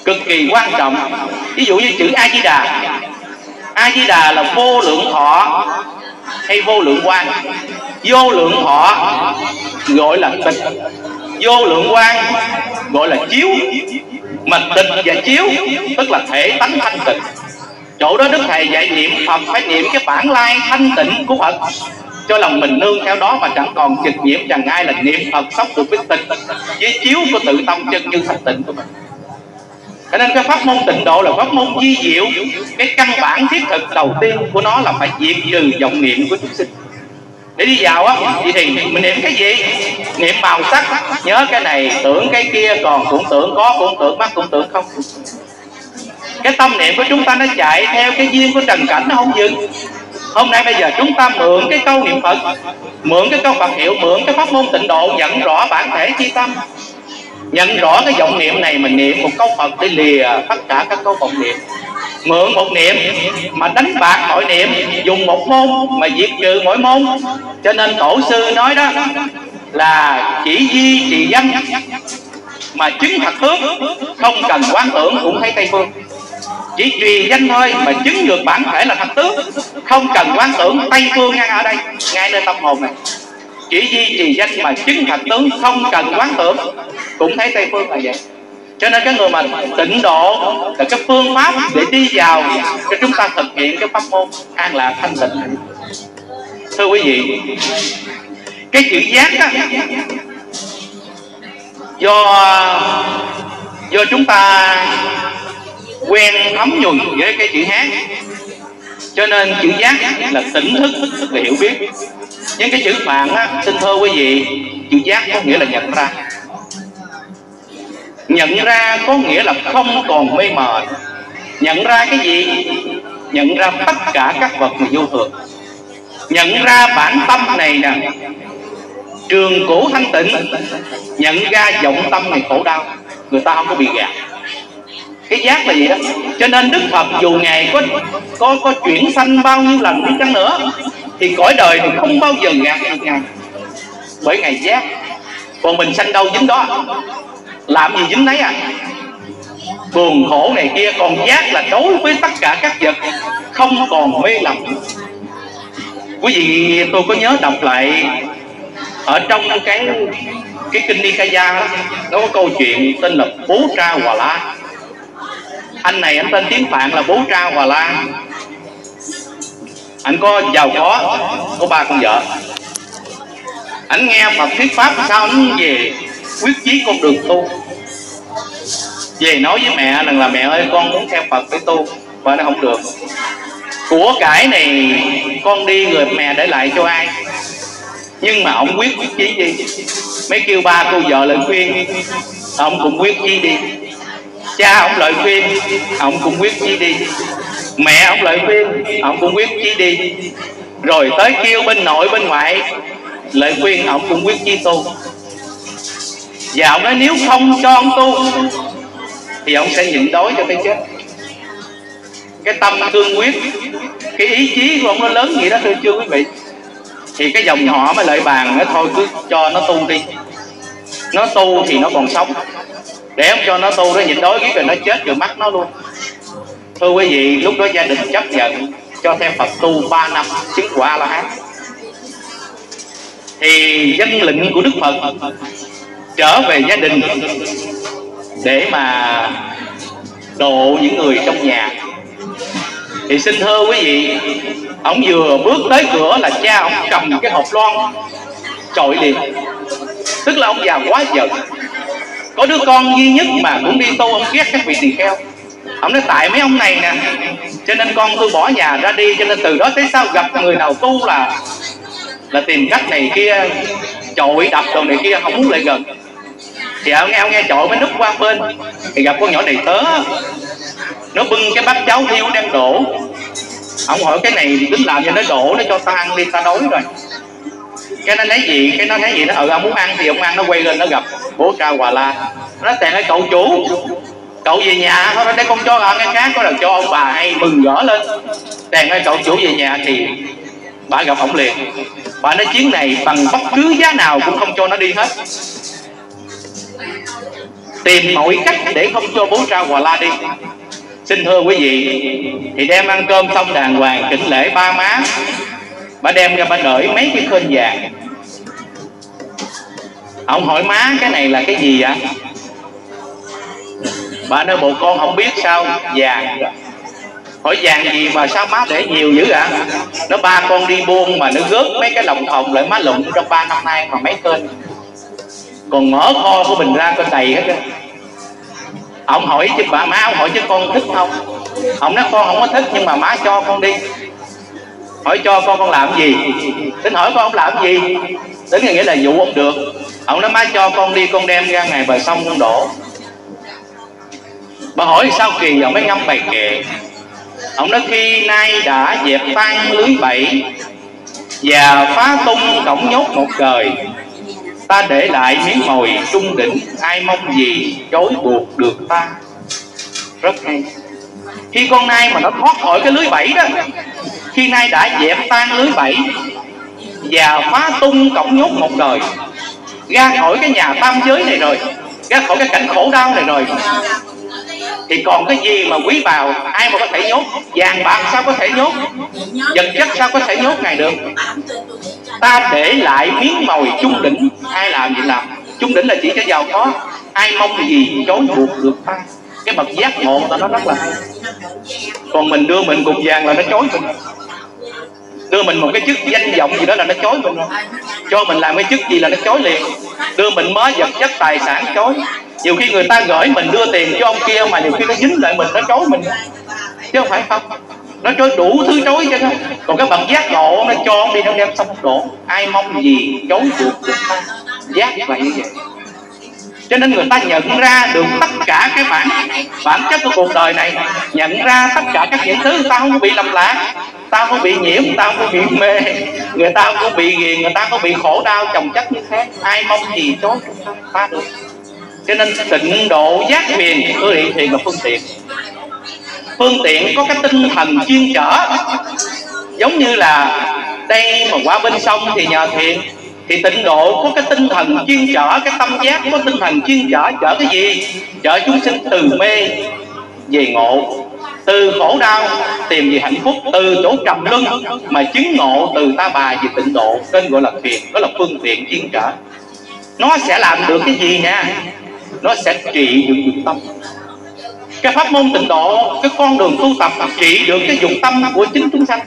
cực kỳ quan trọng. Ví dụ như chữ A Di Đà. A Di Đà là vô lượng thọ hay vô lượng quang. Vô lượng thọ gọi là tịch, vô lượng quang gọi là chiếu. Mà tịch và chiếu tức là thể tánh thanh tịnh. Chỗ đó Đức Thầy dạy niệm Phật phải niệm cái bản lai thanh tịnh của Phật, cho lòng mình nương theo đó mà chẳng còn trực nhiễm chẳng ai, là niệm Phật sóc được biết tịnh với chiếu của tự tâm chân như thanh tịnh của mình. Cho nên cái pháp môn tịnh độ là pháp môn vi diệu. Cái căn bản thiết thực đầu tiên của nó là phải diệt trừ vọng niệm của chúng sinh. Để đi vào á, vậy thì mình niệm cái gì? Niệm màu sắc, nhớ cái này, tưởng cái kia, còn cũng tưởng có, cũng tưởng mắc, cũng tưởng không. Cái tâm niệm của chúng ta nó chạy theo cái duyên của trần cảnh, nó không dừng. Hôm nay bây giờ chúng ta mượn cái câu niệm Phật, mượn cái câu Phật hiệu, mượn cái pháp môn tịnh độ, nhận rõ bản thể chi tâm, nhận rõ cái vọng niệm này. Mình niệm một câu Phật để lìa tất cả các câu vọng niệm. Mượn một niệm mà đánh bạc mọi niệm, dùng một môn mà diệt trừ mỗi môn. Cho nên tổ sư nói đó là chỉ di trì danh mà chứng thật tướng, không cần quán tưởng cũng thấy Tây Phương. Chỉ trì danh thôi mà chứng được bản thể là thật tướng, không cần quán tưởng. Tây Phương ngay ở đây, ngay nơi tâm hồn này. Chỉ duy trì danh mà chứng thật tướng, không cần quán tưởng cũng thấy Tây Phương là vậy. Cho nên cái người mà tịnh độ là cái phương pháp để đi vào cho chúng ta thực hiện cái pháp môn an lạc thanh tịnh. Thưa quý vị, cái chữ giác á, do do chúng ta quen thấm nhuần với cái chữ hát, cho nên chữ giác là tỉnh thức, thức là hiểu biết. Nhưng cái chữ mạng á, xin thưa quý vị, chữ giác có nghĩa là nhận ra. Nhận ra có nghĩa là không còn mê mờ. Nhận ra cái gì? Nhận ra tất cả các vật mà vô thường. Nhận ra bản tâm này nè, trường cửu thanh tịnh. Nhận ra vọng tâm này khổ đau, người ta không có bị gạt. Cái giác là gì đó. Cho nên Đức Phật dù Ngài có, có, có chuyển sanh bao nhiêu lần đi chăng nữa thì cõi đời thì không bao giờ gạt được Ngài, bởi Ngài giác. Còn mình sanh đâu dính đó, làm gì dính nấy à, buồn khổ này kia. Còn giác là đối với tất cả các vật không còn mê lầm. Quý vị, tôi có nhớ đọc lại ở trong cái cái kinh Nikaya, nó có câu chuyện tên là Bố Tra Hòa La. Anh này, anh tên tiếng Phạn là Bố Tra Hòa La. Anh có giàu có, có ba con vợ. Anh nghe Phật thuyết pháp, sao anh về quyết chí con đường tu. Về nói với mẹ rằng là mẹ ơi, con muốn theo Phật để tu. Và nó không được. Của cải này con đi người mẹ để lại cho ai? Nhưng mà ông quyết chí đi. Mấy kêu ba cô vợ lời khuyên, ông cũng quyết chí đi. Cha ông lời khuyên, ông cũng quyết chí đi. Mẹ ông lời khuyên, ông cũng quyết chí đi. Rồi tới kêu bên nội bên ngoại lời khuyên, ông cũng quyết chí tu. Và ông nói nếu không cho ông tu thì ông sẽ nhịn đói cho tới chết. Cái tâm cương quyết, cái ý chí của ông nó lớn vậy đó thưa chưa quý vị. Thì cái dòng họ mới lại bàn, nó thôi cứ cho nó tu đi. Nó tu thì nó còn sống. Để ông cho nó tu, nó nhịn đói rồi nó chết rồi mắc nó luôn. Thưa quý vị, lúc đó gia đình chấp nhận cho theo Phật tu ba năm, chứng quả A-la-hán. Thì dân lệnh của Đức Phật trở về gia đình để mà độ những người trong nhà. Thì xin thưa quý vị, ông vừa bước tới cửa là cha ông cầm cái hộp lon chọi liền. Tức là ông già quá giận, có đứa con duy nhất mà cũng đi tu, ông ghét các vị tỳ kheo. Ông nói tại mấy ông này nè, cho nên con tôi bỏ nhà ra đi, cho nên từ đó tới sau gặp người nào tu là là tìm cách này kia, chọi đập đồ này kia, không muốn lại gần. Thì ông nghe ông nghe chọi mới núp qua bên, thì gặp con nhỏ này tớ, nó bưng cái bát cháo thiêu đem đổ. Ông hỏi cái này tính làm cho nó đổ, nó cho ta ăn đi, ta đói rồi. Cái nó nói gì, cái nó nói gì nó ừ ông muốn ăn thì ông ăn, nó quay lên nó gặp bố cha Hòa La. Nó nói là cậu chủ, cậu về nhà thôi, để con cho ăn cái khác, có là cho ông bà hay mừng gỡ lên. Đèn ơi cậu chủ về nhà thì bà gặp ổng liền. Bà nói chuyến này bằng bất cứ giá nào cũng không cho nó đi hết, tìm mọi cách để không cho bố cha Hòa La đi. Xin thưa quý vị, thì đem ăn cơm xong đàng hoàng chỉnh lễ ba má, bà đem ra bà đợi mấy cái khênh vàng. Ông hỏi má cái này là cái gì vậy? Bà nói bộ con không biết sao vàng. Hỏi vàng gì mà sao má để nhiều dữ ạ? À? Nó ba con đi buôn mà nó góp mấy cái đồng thòng lại má lụm trong ba năm nay mà mấy kênh. Còn mở kho của mình ra con đầy hết á. Ông hỏi chứ bà má, ông hỏi chứ con thích không? Ông nói con không có thích nhưng mà má cho con đi. Hỏi cho con con làm gì? Tính hỏi con ông làm gì? Tính nghĩa là dụ ông được. Ông nói má cho con đi, con đem ra ngày bờ sông con đổ. Bà hỏi sao kỳ ông mới ngâm bài kệ. Ông nói khi nay đã dẹp tan lưới bẫy và phá tung cổng nhốt một đời, ta để lại miếng mồi trung đỉnh, ai mong gì chối buộc được ta. Rất hay. Khi con nai mà nó thoát khỏi cái lưới bẫy đó, khi nay đã dẹp tan lưới bẫy và phá tung cổng nhốt một đời, ra khỏi cái nhà tam giới này rồi, ra khỏi cái cảnh khổ đau này rồi, thì còn cái gì mà quý báu ai mà có thể nhốt? Vàng bạc sao có thể nhốt? Vật chất sao có thể nhốt ngài được? Ta để lại miếng mồi chung đỉnh, ai làm gì làm. Chung đỉnh là chỉ cho giàu có, ai mong gì chối buộc được ta. Cái bậc giác ngộ ta nó rất là hay. Còn mình đưa mình cục vàng là nó chối mình, đưa mình một cái chức danh vọng gì đó là nó chối mình, cho mình làm cái chức gì là nó chối liền, đưa mình mới vật chất tài sản chối. Nhiều khi người ta gửi mình đưa tiền cho ông kia mà nhiều khi nó dính lại mình, nó chối mình chứ không phải không, nó chối đủ thứ chối chứ không. Còn cái bậc giác ngộ nó cho ông đi, nó đem xong đổ, ai mong gì chối buộc được ta. Giác vậy như vậy, cho nên người ta nhận ra được tất cả cái bản bản chất của cuộc đời này, nhận ra tất cả các những thứ. Ta không bị lầm lạc, ta không bị nhiễm, ta không bị mê, người ta không bị ghiền, người ta không bị khổ đau chồng chất như thế, ai mong gì chối ta được. Cho nên tịnh độ giác thiền, tôi điện thiền là phương tiện. Phương tiện có cái tinh thần chuyên trở, giống như là đây mà qua bên sông thì nhờ thiền. Thì tịnh độ có cái tinh thần chuyên trở, cái tâm giác có tinh thần chuyên trở, trở cái gì? Trở chúng sinh từ mê về ngộ, từ khổ đau tìm về hạnh phúc, từ chỗ trầm luân mà chứng ngộ, từ ta bà về tịnh độ, tên gọi là thiền, đó là phương tiện chuyên trở. Nó sẽ làm được cái gì nha? Nó sẽ trị được dục tâm. Cái pháp môn tịnh độ, cái con đường tu tập trị được cái dục tâm của chính chúng sanh,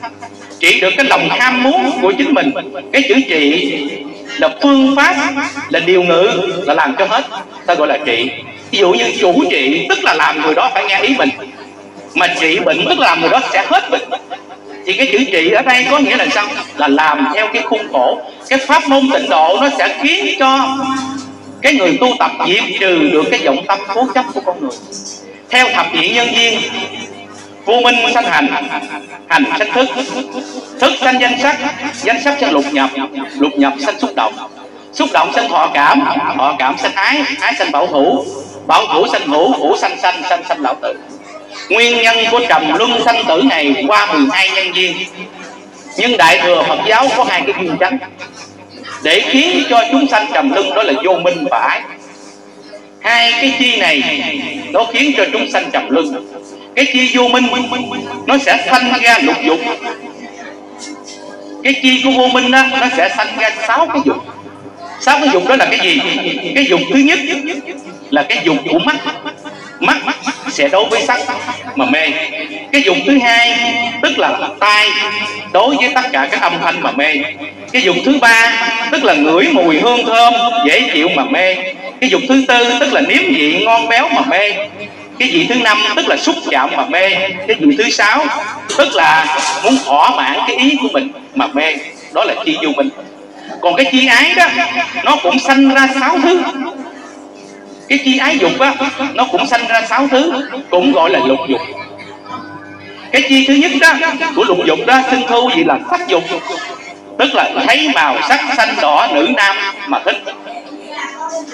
trị được cái lòng ham muốn của chính mình. Cái chữ trị là phương pháp, là điều ngữ, là làm cho hết, ta gọi là trị. Ví dụ như chủ trị tức là làm người đó phải nghe ý mình, mà trị bệnh tức là làm người đó sẽ hết bệnh. Thì cái chữ trị ở đây có nghĩa là sao? Là làm theo cái khuôn khổ. Cái pháp môn tịnh độ nó sẽ khiến cho cái người tu tập diệt trừ được cái vọng tâm cố chấp của con người. Theo thập nhị nhân duyên, vô minh sanh hành, hành sanh thức, thức sanh danh sắc, danh sắc sanh lục nhập, lục nhập sanh xúc động, xúc động sanh thọ cảm, thọ cảm sanh ái, ái sanh bảo hữu, bảo hữu sanh hữu, hữu sanh sanh, sanh sanh lão tử. Nguyên nhân của trầm luân sanh tử này qua mười hai nhân duyên. Nhưng Đại Thừa Phật giáo có hai cái duyên tránh để khiến cho chúng sanh trầm luân, đó là vô minh và ái. Hai cái chi này nó khiến cho chúng sanh trầm luân. Cái chi vô minh nó sẽ sanh ra lục dục, cái chi của vô minh đó nó sẽ sanh ra sáu cái dục. Sáu cái dục đó là cái gì? Cái dục thứ nhất là cái dục của mắt, mắt sẽ đối với sắc mà mê. Cái dục thứ hai tức là tai đối với tất cả các âm thanh mà mê. Cái dục thứ ba tức là ngửi mùi hương thơm dễ chịu mà mê. Cái dục thứ tư tức là nếm vị ngon béo mà mê. Cái vị thứ năm tức là xúc chạm mà mê. Cái vị thứ sáu tức là muốn thỏa mãn cái ý của mình mà mê, đó là chi vô minh. Còn cái chi ái đó nó cũng sanh ra sáu thứ. Cái chi ái dục á, nó cũng sanh ra sáu thứ, cũng gọi là lục dục. Cái chi thứ nhất đó của lục dục đó xưng thu gì là sắc dục, tức là thấy màu sắc xanh đỏ nữ nam mà thích.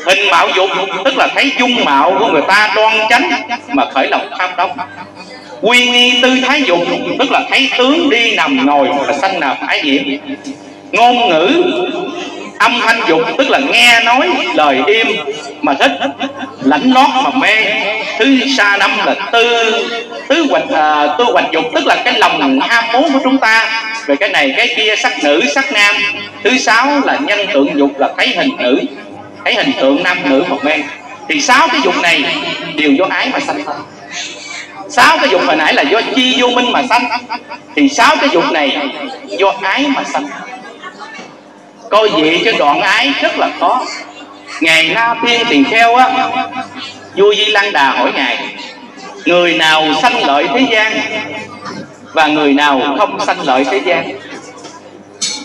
Hình mạo dục tức là thấy dung mạo của người ta đoan chánh mà khởi lòng tham đắm. Quy nghi tư thái dục tức là thấy tướng đi nằm ngồi và sanh nạp ái nhiễm. Ngôn ngữ âm thanh dục tức là nghe nói lời im mà thích, lãnh lót mà mê. Thứ sa năm là tư tứ hoạch à, tư hoạch dục tức là cái lòng ham muốn của chúng ta về cái này cái kia, sắc nữ sắc nam. Thứ sáu là nhân tượng dục là thấy hình nữ, thấy hình tượng nam nữ một mê. Thì sáu cái dục này đều do ái mà sanh. Sáu cái dục hồi nãy là do chi vô minh mà sanh, thì sáu cái dục này do ái mà sanh. Coi vị cái đoạn ái rất là khó. Ngày Na Tiên Tỳ Kheo á, vua Di Lăng Đà hỏi ngài: người nào sanh lợi thế gian và người nào không sanh lợi thế gian?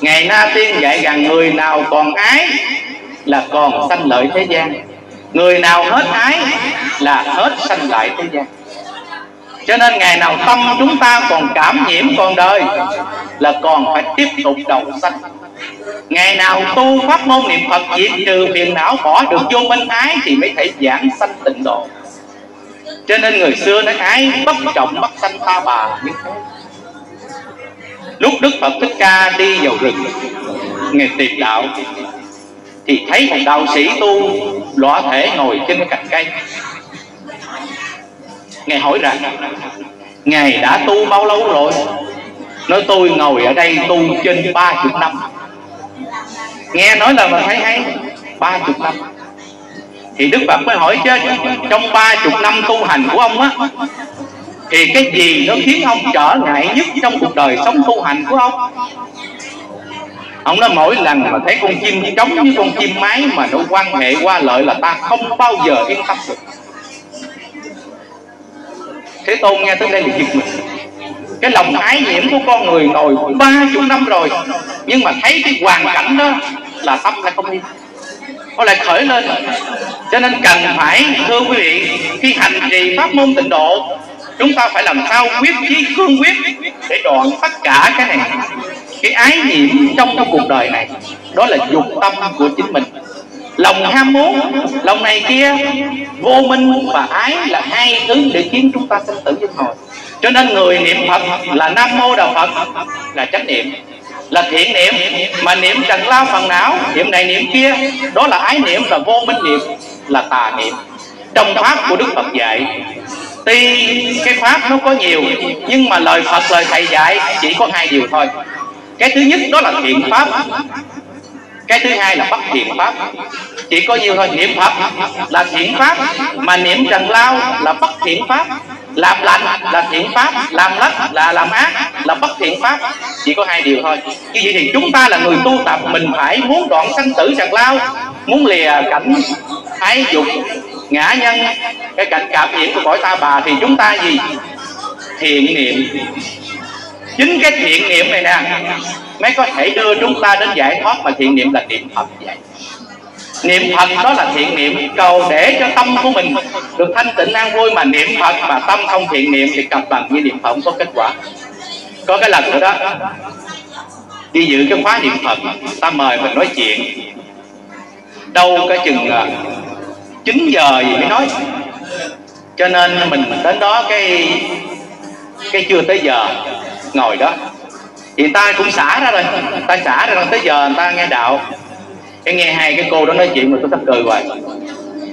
Ngày Na Tiên dạy rằng người nào còn ái là còn sanh lợi thế gian, người nào hết ái là hết sanh lợi thế gian. Cho nên ngày nào tâm chúng ta còn cảm nhiễm còn đời là còn phải tiếp tục đầu sanh. Ngày nào tu pháp môn niệm Phật diệt trừ phiền não, bỏ được vô minh ái thì mới thể giảng sanh tịnh độ. Cho nên người xưa nói ái bất trọng bất sanh ta bà. Lúc Đức Phật Thích Ca đi vào rừng ngài tìm đạo thì thấy một đạo sĩ tu lõa thể ngồi trên cành cây. Ngài hỏi rằng ngài đã tu bao lâu rồi? Nói tôi ngồi ở đây tu trên ba mươi năm. Nghe nói là mình thấy hay. Ba mươi năm. Thì Đức Phật mới hỏi chứ trong ba mươi năm tu hành của ông á, thì cái gì nó khiến ông trở ngại nhất trong cuộc đời sống tu hành của ông? Ông nói mỗi lần mà thấy con chim trống với con chim mái mà nó quan hệ qua lợi là ta không bao giờ yên tâm được. Thế Tôn nghe tới đây là giật mình. Cái lòng ái nhiễm của con người ngồi ba mươi năm rồi, nhưng mà thấy cái hoàn cảnh đó là tâm lại không đi, nó lại khởi lên. Cho nên cần phải, thưa quý vị, khi hành trì pháp môn tịnh độ, chúng ta phải làm sao quyết chí cương quyết để đoạn tất cả cái này, cái ái nhiễm trong cái cuộc đời này. Đó là dục tâm của chính mình, lòng ham muốn, lòng này kia. Vô minh và ái là hai thứ để khiến chúng ta sinh tử luân hồi. Cho nên người niệm Phật là Nam Mô Đà Phật, là chánh niệm, là thiện niệm. Mà niệm trần lao phần não, niệm này niệm kia, đó là ái niệm, là vô minh niệm, là tà niệm. Trong pháp của Đức Phật dạy, tuy cái pháp nó có nhiều, nhưng mà lời Phật, lời Thầy dạy chỉ có hai điều thôi. Cái thứ nhất đó là thiện pháp, cái thứ hai là bất thiện pháp. Chỉ có nhiều thôi. Niệm Phật là thiện pháp, mà niệm trần lao là bất thiện pháp. Làm lành là thiện pháp, làm lách là làm ác là bất thiện pháp. Chỉ có hai điều thôi. Như vậy thì chúng ta là người tu tập, mình phải muốn đoạn sanh tử trần lao, muốn lìa cảnh ái dục ngã nhân, cái cảnh cảm nhiễm của cõi ta bà, thì chúng ta gì? Thiện niệm. Chính cái thiện niệm này nè mới có thể đưa chúng ta đến giải thoát. Mà thiện niệm là niệm Phật vậy. Niệm Phật đó là thiện niệm, cầu để cho tâm của mình được thanh tịnh an vui. Mà niệm Phật mà tâm không thiện niệm thì cặp bằng với niệm Phật không có kết quả. Có cái lần nữa đó, đi dự cái khóa niệm Phật, ta mời mình nói chuyện đâu cái chừng chín giờ gì mới nói. Cho nên mình đến đó cái cái chưa tới giờ ngồi đó, thì người ta cũng xả ra rồi, người ta xả ra rồi, tới giờ người ta nghe đạo. Cái nghe hai cái cô đó nói chuyện mà tôi sắp cười hoài.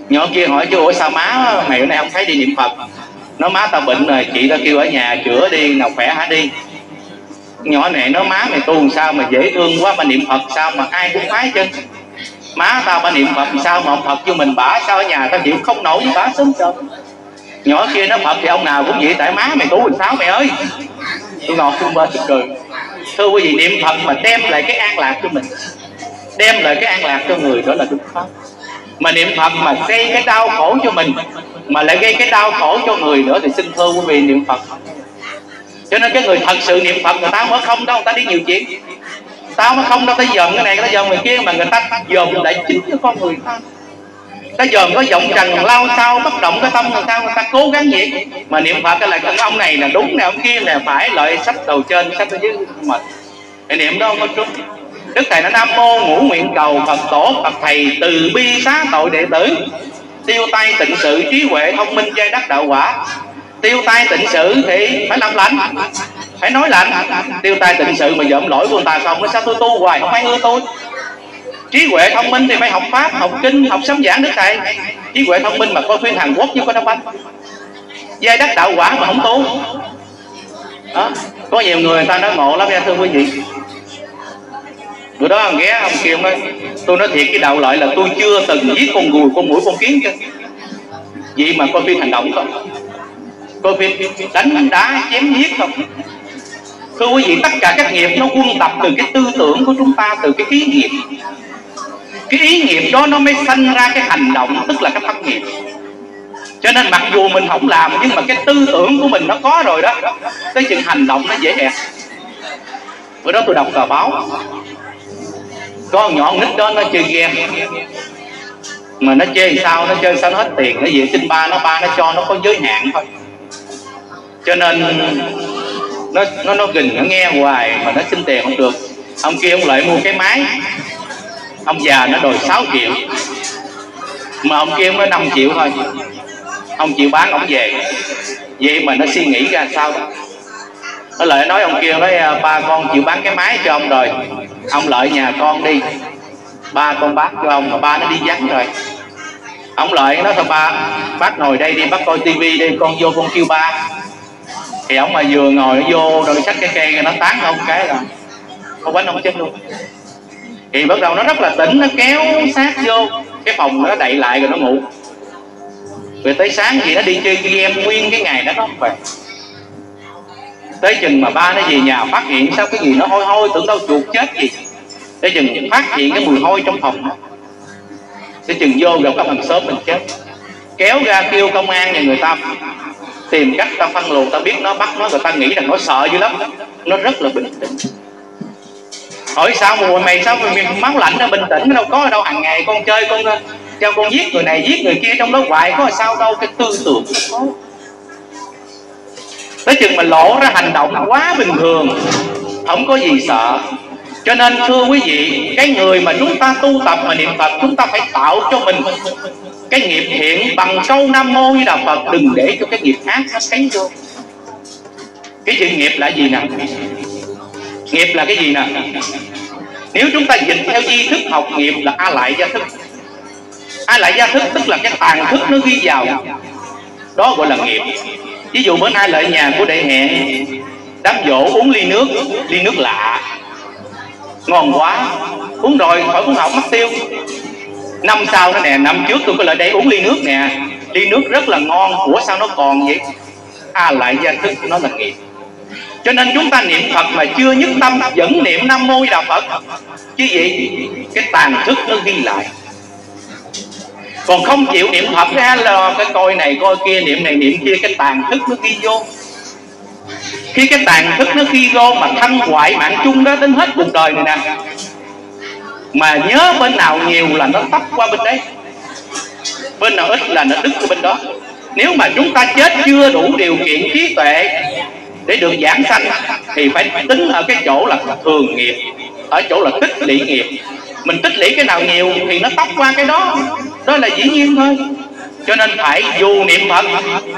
Nhỏ kia hỏi chứ ủa sao má ngày bữa nay không thấy đi niệm Phật? Nó má tao bệnh rồi, chị tao kêu ở nhà chữa đi, nào khỏe hả đi. Nhỏ này nó má mày tu làm sao mà dễ thương quá, mà niệm Phật sao mà ai cũng khoái chứ. Má tao bà niệm Phật sao mà ông Phật vô mình bả, sao ở nhà tao chịu không nổi, bả sớm sớm. Nhỏ kia nó Phật thì ông nào cũng vậy, tại má mày tu làm sao mày ơi. Tôi ngọt thương bên tôi cười. Thưa quý vị, niệm Phật mà đem lại cái an lạc cho mình, đem lại cái an lạc cho người, đó là đúng pháp. Mà niệm Phật mà gây cái đau khổ cho mình, mà lại gây cái đau khổ cho người nữa thì xin thưa quý vị, niệm Phật. Cho nên cái người thật sự niệm Phật người ta mới không đâu, người ta đi nhiều chuyện. Tao mới không đâu, ta dòm cái này, ta dòm người kia, mà người ta dòm lại chính cho con người ta. Ta dòm có giọng trần lao sao, bất động cái tâm làm sao, người ta cố gắng vậy. Mà niệm Phật là cái ông này là đúng nè, ông kia là phải, lợi sách đầu trên, sách đầu dưới mệt. Để niệm đó không có trúng. Đức Thầy đã Nam Mô Ngũ Nguyện Cầu Phật Tổ Phật Thầy từ bi xá tội đệ tử, tiêu tai tịnh sự trí huệ thông minh giai đắc đạo quả. Tiêu tai tịnh sự thì phải làm lành, phải nói lành. Tiêu tai tịnh sự mà dợm lỗi của người ta xong, nó sao tôi tu hoài không ai ưa tôi. Trí huệ thông minh thì phải học pháp, học kinh, học sấm giảng Đức Thầy. Trí huệ thông minh mà coi phim Hàn Quốc chứ có đâu anh. Giai đắc đạo quả mà không tu. Đó. Có nhiều người người ta nói ngộ lắm nha thưa quý vị. Bữa đó ông ghé ông kêu nói, tôi nói thiệt cái đạo lợi là tôi chưa từng giết con gùi, con mũi, con kiến chứ. Vậy mà coi phim hành động không? Coi phim đánh đá chém giết không? Thưa quý vị, tất cả các nghiệp nó quân tập từ cái tư tưởng của chúng ta, từ cái ý nghiệp. Cái ý nghiệp đó nó mới sanh ra cái hành động, tức là cái pháp nghiệp. Cho nên mặc dù mình không làm nhưng mà cái tư tưởng của mình nó có rồi đó, tới chừng hành động nó dễ hẹp. Bữa đó tôi đọc tờ báo, con nhỏ nít đó nó chơi game, mà nó chơi sao, nó chơi sao nó hết tiền, nó về xin ba nó, ba nó cho, nó có giới hạn thôi. Cho nên nó nó nó gừng, nó nghe hoài mà nó xin tiền không được. Ông kia ông lại mua cái máy, ông già nó đòi sáu triệu, mà ông kia mới năm triệu thôi. Ông chịu bán, ông về. Vậy mà nó suy nghĩ ra sao đó. Nó lại nói ông kia nói, ba con chịu bán cái máy cho ông rồi, ông lợi nhà con đi, ba con bác cho ông, mà ba nó đi vắng rồi. Ông lợi nói thôi ba, bác ngồi đây đi, bác coi tivi đi, con vô con kêu ba. Thì ông mà vừa ngồi nó vô rồi xách cái cây nó tán ông cái là ông bánh ông chết luôn. Thì bắt đầu nó rất là tỉnh, nó kéo sát vô cái phòng nó đậy lại rồi nó ngủ. Rồi tới sáng thì nó đi chơi game nguyên cái ngày đó nó không về. Tới chừng mà ba nó về nhà phát hiện sao cái gì nó hôi hôi, tưởng đâu chuột chết gì. Tới chừng phát hiện cái mùi hôi trong phòng đó. Tới chừng vô gặp hàng xóm mình chết. Kéo ra kêu công an nhà người ta tìm cách ta phân luồng, ta biết nó, bắt nó, người ta nghĩ rằng nó sợ dữ lắm. Nó rất là bình tĩnh. Hỏi sao mà mày sao mày máu lạnh, nó bình tĩnh, nó đâu có đâu, hàng ngày con chơi con cho con giết người này giết người kia trong đó hoài, có sao đâu, cái tư tưởng nó có. Tới chừng mà lộ ra hành động quá bình thường, không có gì sợ. Cho nên thưa quý vị, cái người mà chúng ta tu tập mà niệm Phật, chúng ta phải tạo cho mình cái nghiệp thiện bằng câu Nam Mô Như Đà Phật, đừng để cho cái nghiệp ác nó sánh vô. Cái chữ nghiệp là gì nè? Nghiệp là cái gì nè? Nếu chúng ta dịch theo tri thức học nghiệp là a lại gia thức. A lại gia thức tức là cái tàn thức nó ghi vào, đó gọi là nghiệp. Ví dụ bữa nay lại nhà của đệ hẹn đám dỗ uống ly nước, ly nước lạ ngon quá, uống rồi khỏi uống hỏng mất tiêu. Năm sau nó nè, năm trước tôi có lại đây uống ly nước nè, ly nước rất là ngon, của sao nó còn vậy. A lại gia thức nó là nghiệp. Cho nên chúng ta niệm Phật mà chưa nhất tâm, vẫn niệm Nam Mô Di Đà Phật chứ gì, cái tàn thức nó ghi lại. Còn không chịu niệm Phật ra là cái coi này coi kia, niệm này niệm kia, cái tàn thức nó ghi vô. Khi cái tàn thức nó ghi vô mà thân hoại mạng chung đó đến hết cuộc đời này nè. Mà nhớ bên nào nhiều là nó tấp qua bên đấy, bên nào ít là nó đứt qua bên đó. Nếu mà chúng ta chết chưa đủ điều kiện trí tuệ để được giảng sanh thì phải tính ở cái chỗ là thường nghiệp, ở chỗ là tích lũy nghiệp. Mình tích lũy cái nào nhiều thì nó tóc qua cái đó, đó là dĩ nhiên thôi. Cho nên phải dù niệm Phật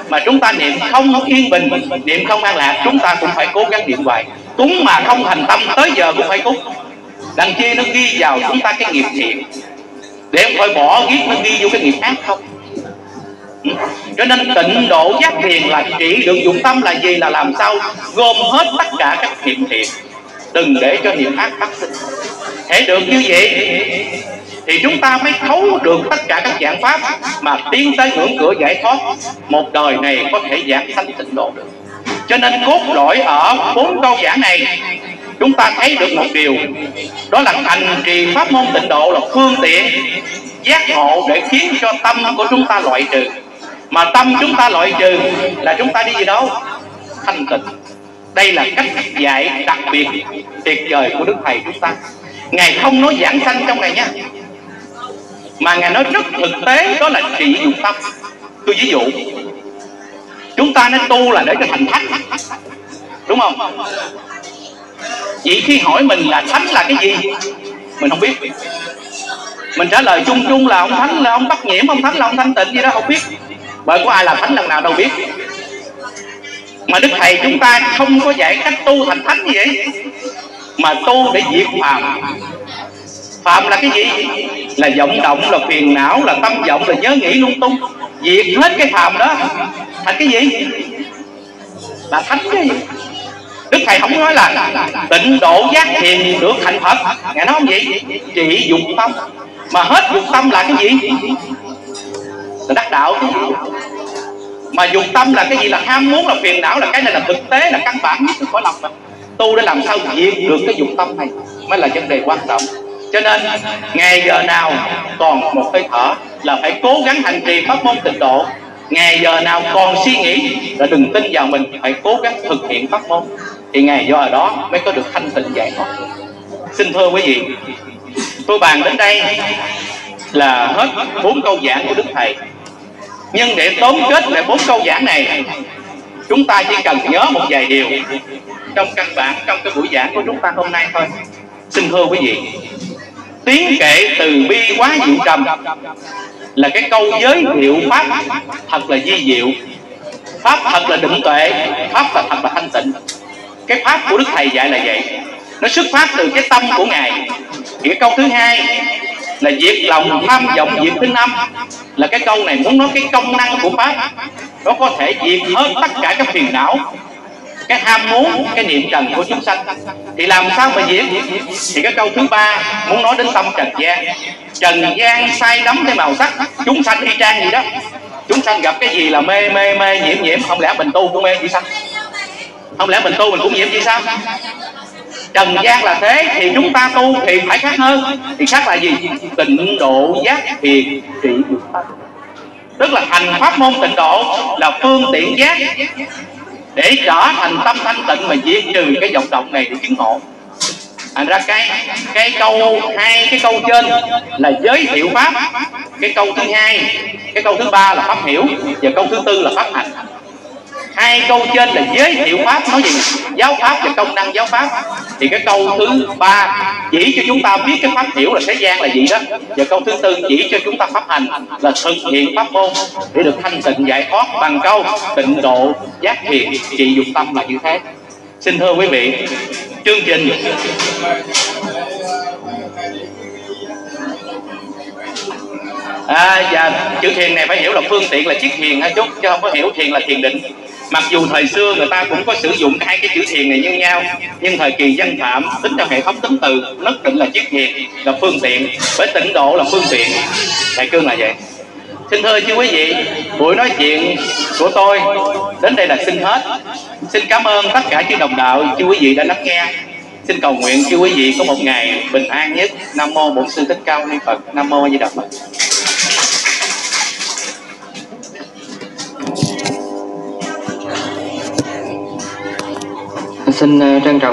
mà chúng ta niệm không yên bình, niệm không an lạc, chúng ta cũng phải cố gắng niệm hoài. Cúng mà không thành tâm, tới giờ cũng phải cúng. Đằng kia nó ghi vào chúng ta cái nghiệp thiện, để không phải bỏ giết nó ghi vô cái nghiệp ác không. Cho nên tịnh độ giác thiền là chỉ được dụng tâm là gì, là làm sao gồm hết tất cả các niệm thiện, đừng để cho niệm ác phát sinh. Hễ được như vậy thì chúng ta mới thấu được tất cả các dạng pháp mà tiến tới ngưỡng cửa giải thoát, một đời này có thể giảng sanh tịnh độ được. Cho nên cốt lõi ở bốn câu giảng này chúng ta thấy được một điều, đó là hành trì pháp môn tịnh độ là phương tiện giác ngộ để khiến cho tâm của chúng ta loại trừ mà tâm chúng ta loại trừ là chúng ta đi gì đâu? Thanh tịnh. Đây là cách dạy đặc biệt tuyệt vời của Đức Thầy chúng ta. Ngài không nói giảng sanh trong này nha, mà Ngài nói rất thực tế, đó là trị dụng tâm. Tôi ví dụ, chúng ta nên tu là để cho thành thánh, đúng không? Vậy khi hỏi mình là thánh là cái gì, mình không biết. Mình trả lời chung chung là ông thánh là ông bắt nhiễm, ông thánh là ông thanh tịnh gì đó, không biết. Bởi có ai làm thánh lần nào đâu biết. Mà Đức Thầy chúng ta không có dạy cách tu thành thánh gì vậy, mà tu để diệt phạm. Phạm là cái gì? Là vọng động, là phiền não, là tâm vọng, là nhớ nghĩ lung tung. Diệt hết cái phạm đó thành cái gì? Là thánh cái gì? Đức Thầy không nói là tịnh độ giác thiền được thành Phật. Ngài nói không vậy? Chỉ dục tâm. Mà hết dục tâm là cái gì? Là đắc đạo. Mà dục tâm là cái gì? Là ham muốn, là phiền não, là cái này là thực tế, là căn bản nhất khỏi lòng mình. Tu để làm sao diệt được cái dục tâm này mới là vấn đề quan trọng. Cho nên ngày giờ nào còn một hơi thở là phải cố gắng hành trì pháp môn tịnh độ. Ngày giờ nào còn suy nghĩ là đừng tin vào mình, phải cố gắng thực hiện pháp môn. Thì ngày giờ đó mới có được thanh tịnh giải thoát. Xin thưa quý vị, tôi bàn đến đây là hết bốn câu giảng của Đức Thầy. Nhưng để tóm kết về bốn câu giảng này, chúng ta chỉ cần nhớ một vài điều trong căn bản, trong cái buổi giảng của chúng ta hôm nay thôi. Xin thưa quý vị, tiếng kệ từ bi quá diệu trầm là cái câu giới thiệu pháp thật là vi diệu. Pháp thật là định tuệ, pháp là thật là thanh tịnh. Cái pháp của Đức Thầy dạy là vậy, nó xuất phát từ cái tâm của Ngài. Cái câu thứ hai là diệt lòng tham vọng diệt tinh âm, là cái câu này muốn nói cái công năng của pháp. Nó có thể diệt hết tất cả các phiền não, cái ham muốn, cái niệm trần của chúng sanh. Thì làm sao mà diệt? Thì cái câu thứ ba muốn nói đến tâm trần gian. Trần gian say đắm cái màu sắc, chúng sanh y chang gì đó. Chúng sanh gặp cái gì là mê mê mê nhiễm nhiễm. Không lẽ mình tu cũng mê gì sao? Không lẽ mình tu mình cũng nhiễm gì sao? Trần gian là thế, thì chúng ta tu thì phải khác hơn. Thì khác là gì? Tịnh độ giác thiền trị dục tâm. Tức là hành pháp môn tịnh độ là phương tiện giác để trở thành tâm thanh tịnh mà diệt trừ cái vọng động này để chứng ngộ. Thành ra cái cái câu hai, cái câu trên là giới thiệu pháp, cái câu thứ hai, cái câu thứ ba là pháp hiểu, và câu thứ tư là pháp hành. Hai câu trên là giới thiệu pháp, nói gì? Giáo pháp và công năng giáo pháp. Thì cái câu thứ ba chỉ cho chúng ta biết cái pháp hiểu là thế gian là gì đó, và câu thứ tư chỉ cho chúng ta pháp hành là thực hiện pháp môn để được thanh tịnh giải thoát bằng câu tịnh độ giác thiền trị dục tâm là như thế. Xin thưa quý vị, chương trình à, và chữ thiền này phải hiểu là phương tiện, là chiếc thiền hay chút, chứ không có hiểu thiền là thiền định. Mặc dù thời xưa người ta cũng có sử dụng hai cái chữ thiền này như nhau, nhưng thời kỳ Văn Phạm tính theo hệ thống tính từ nhất định là chiếc thiền là phương tiện, với tịnh độ là phương tiện. Đại cương là vậy. Xin thưa chứ quý vị, buổi nói chuyện của tôi đến đây là xin hết. Xin cảm ơn tất cả chư đồng đạo, chư quý vị đã lắng nghe. Xin cầu nguyện chư quý vị có một ngày bình an nhất. Nam mô Bổn Sư Thích Ca Mâu Ni Phật. Nam mô A Di Đà Phật. Xin trân trọng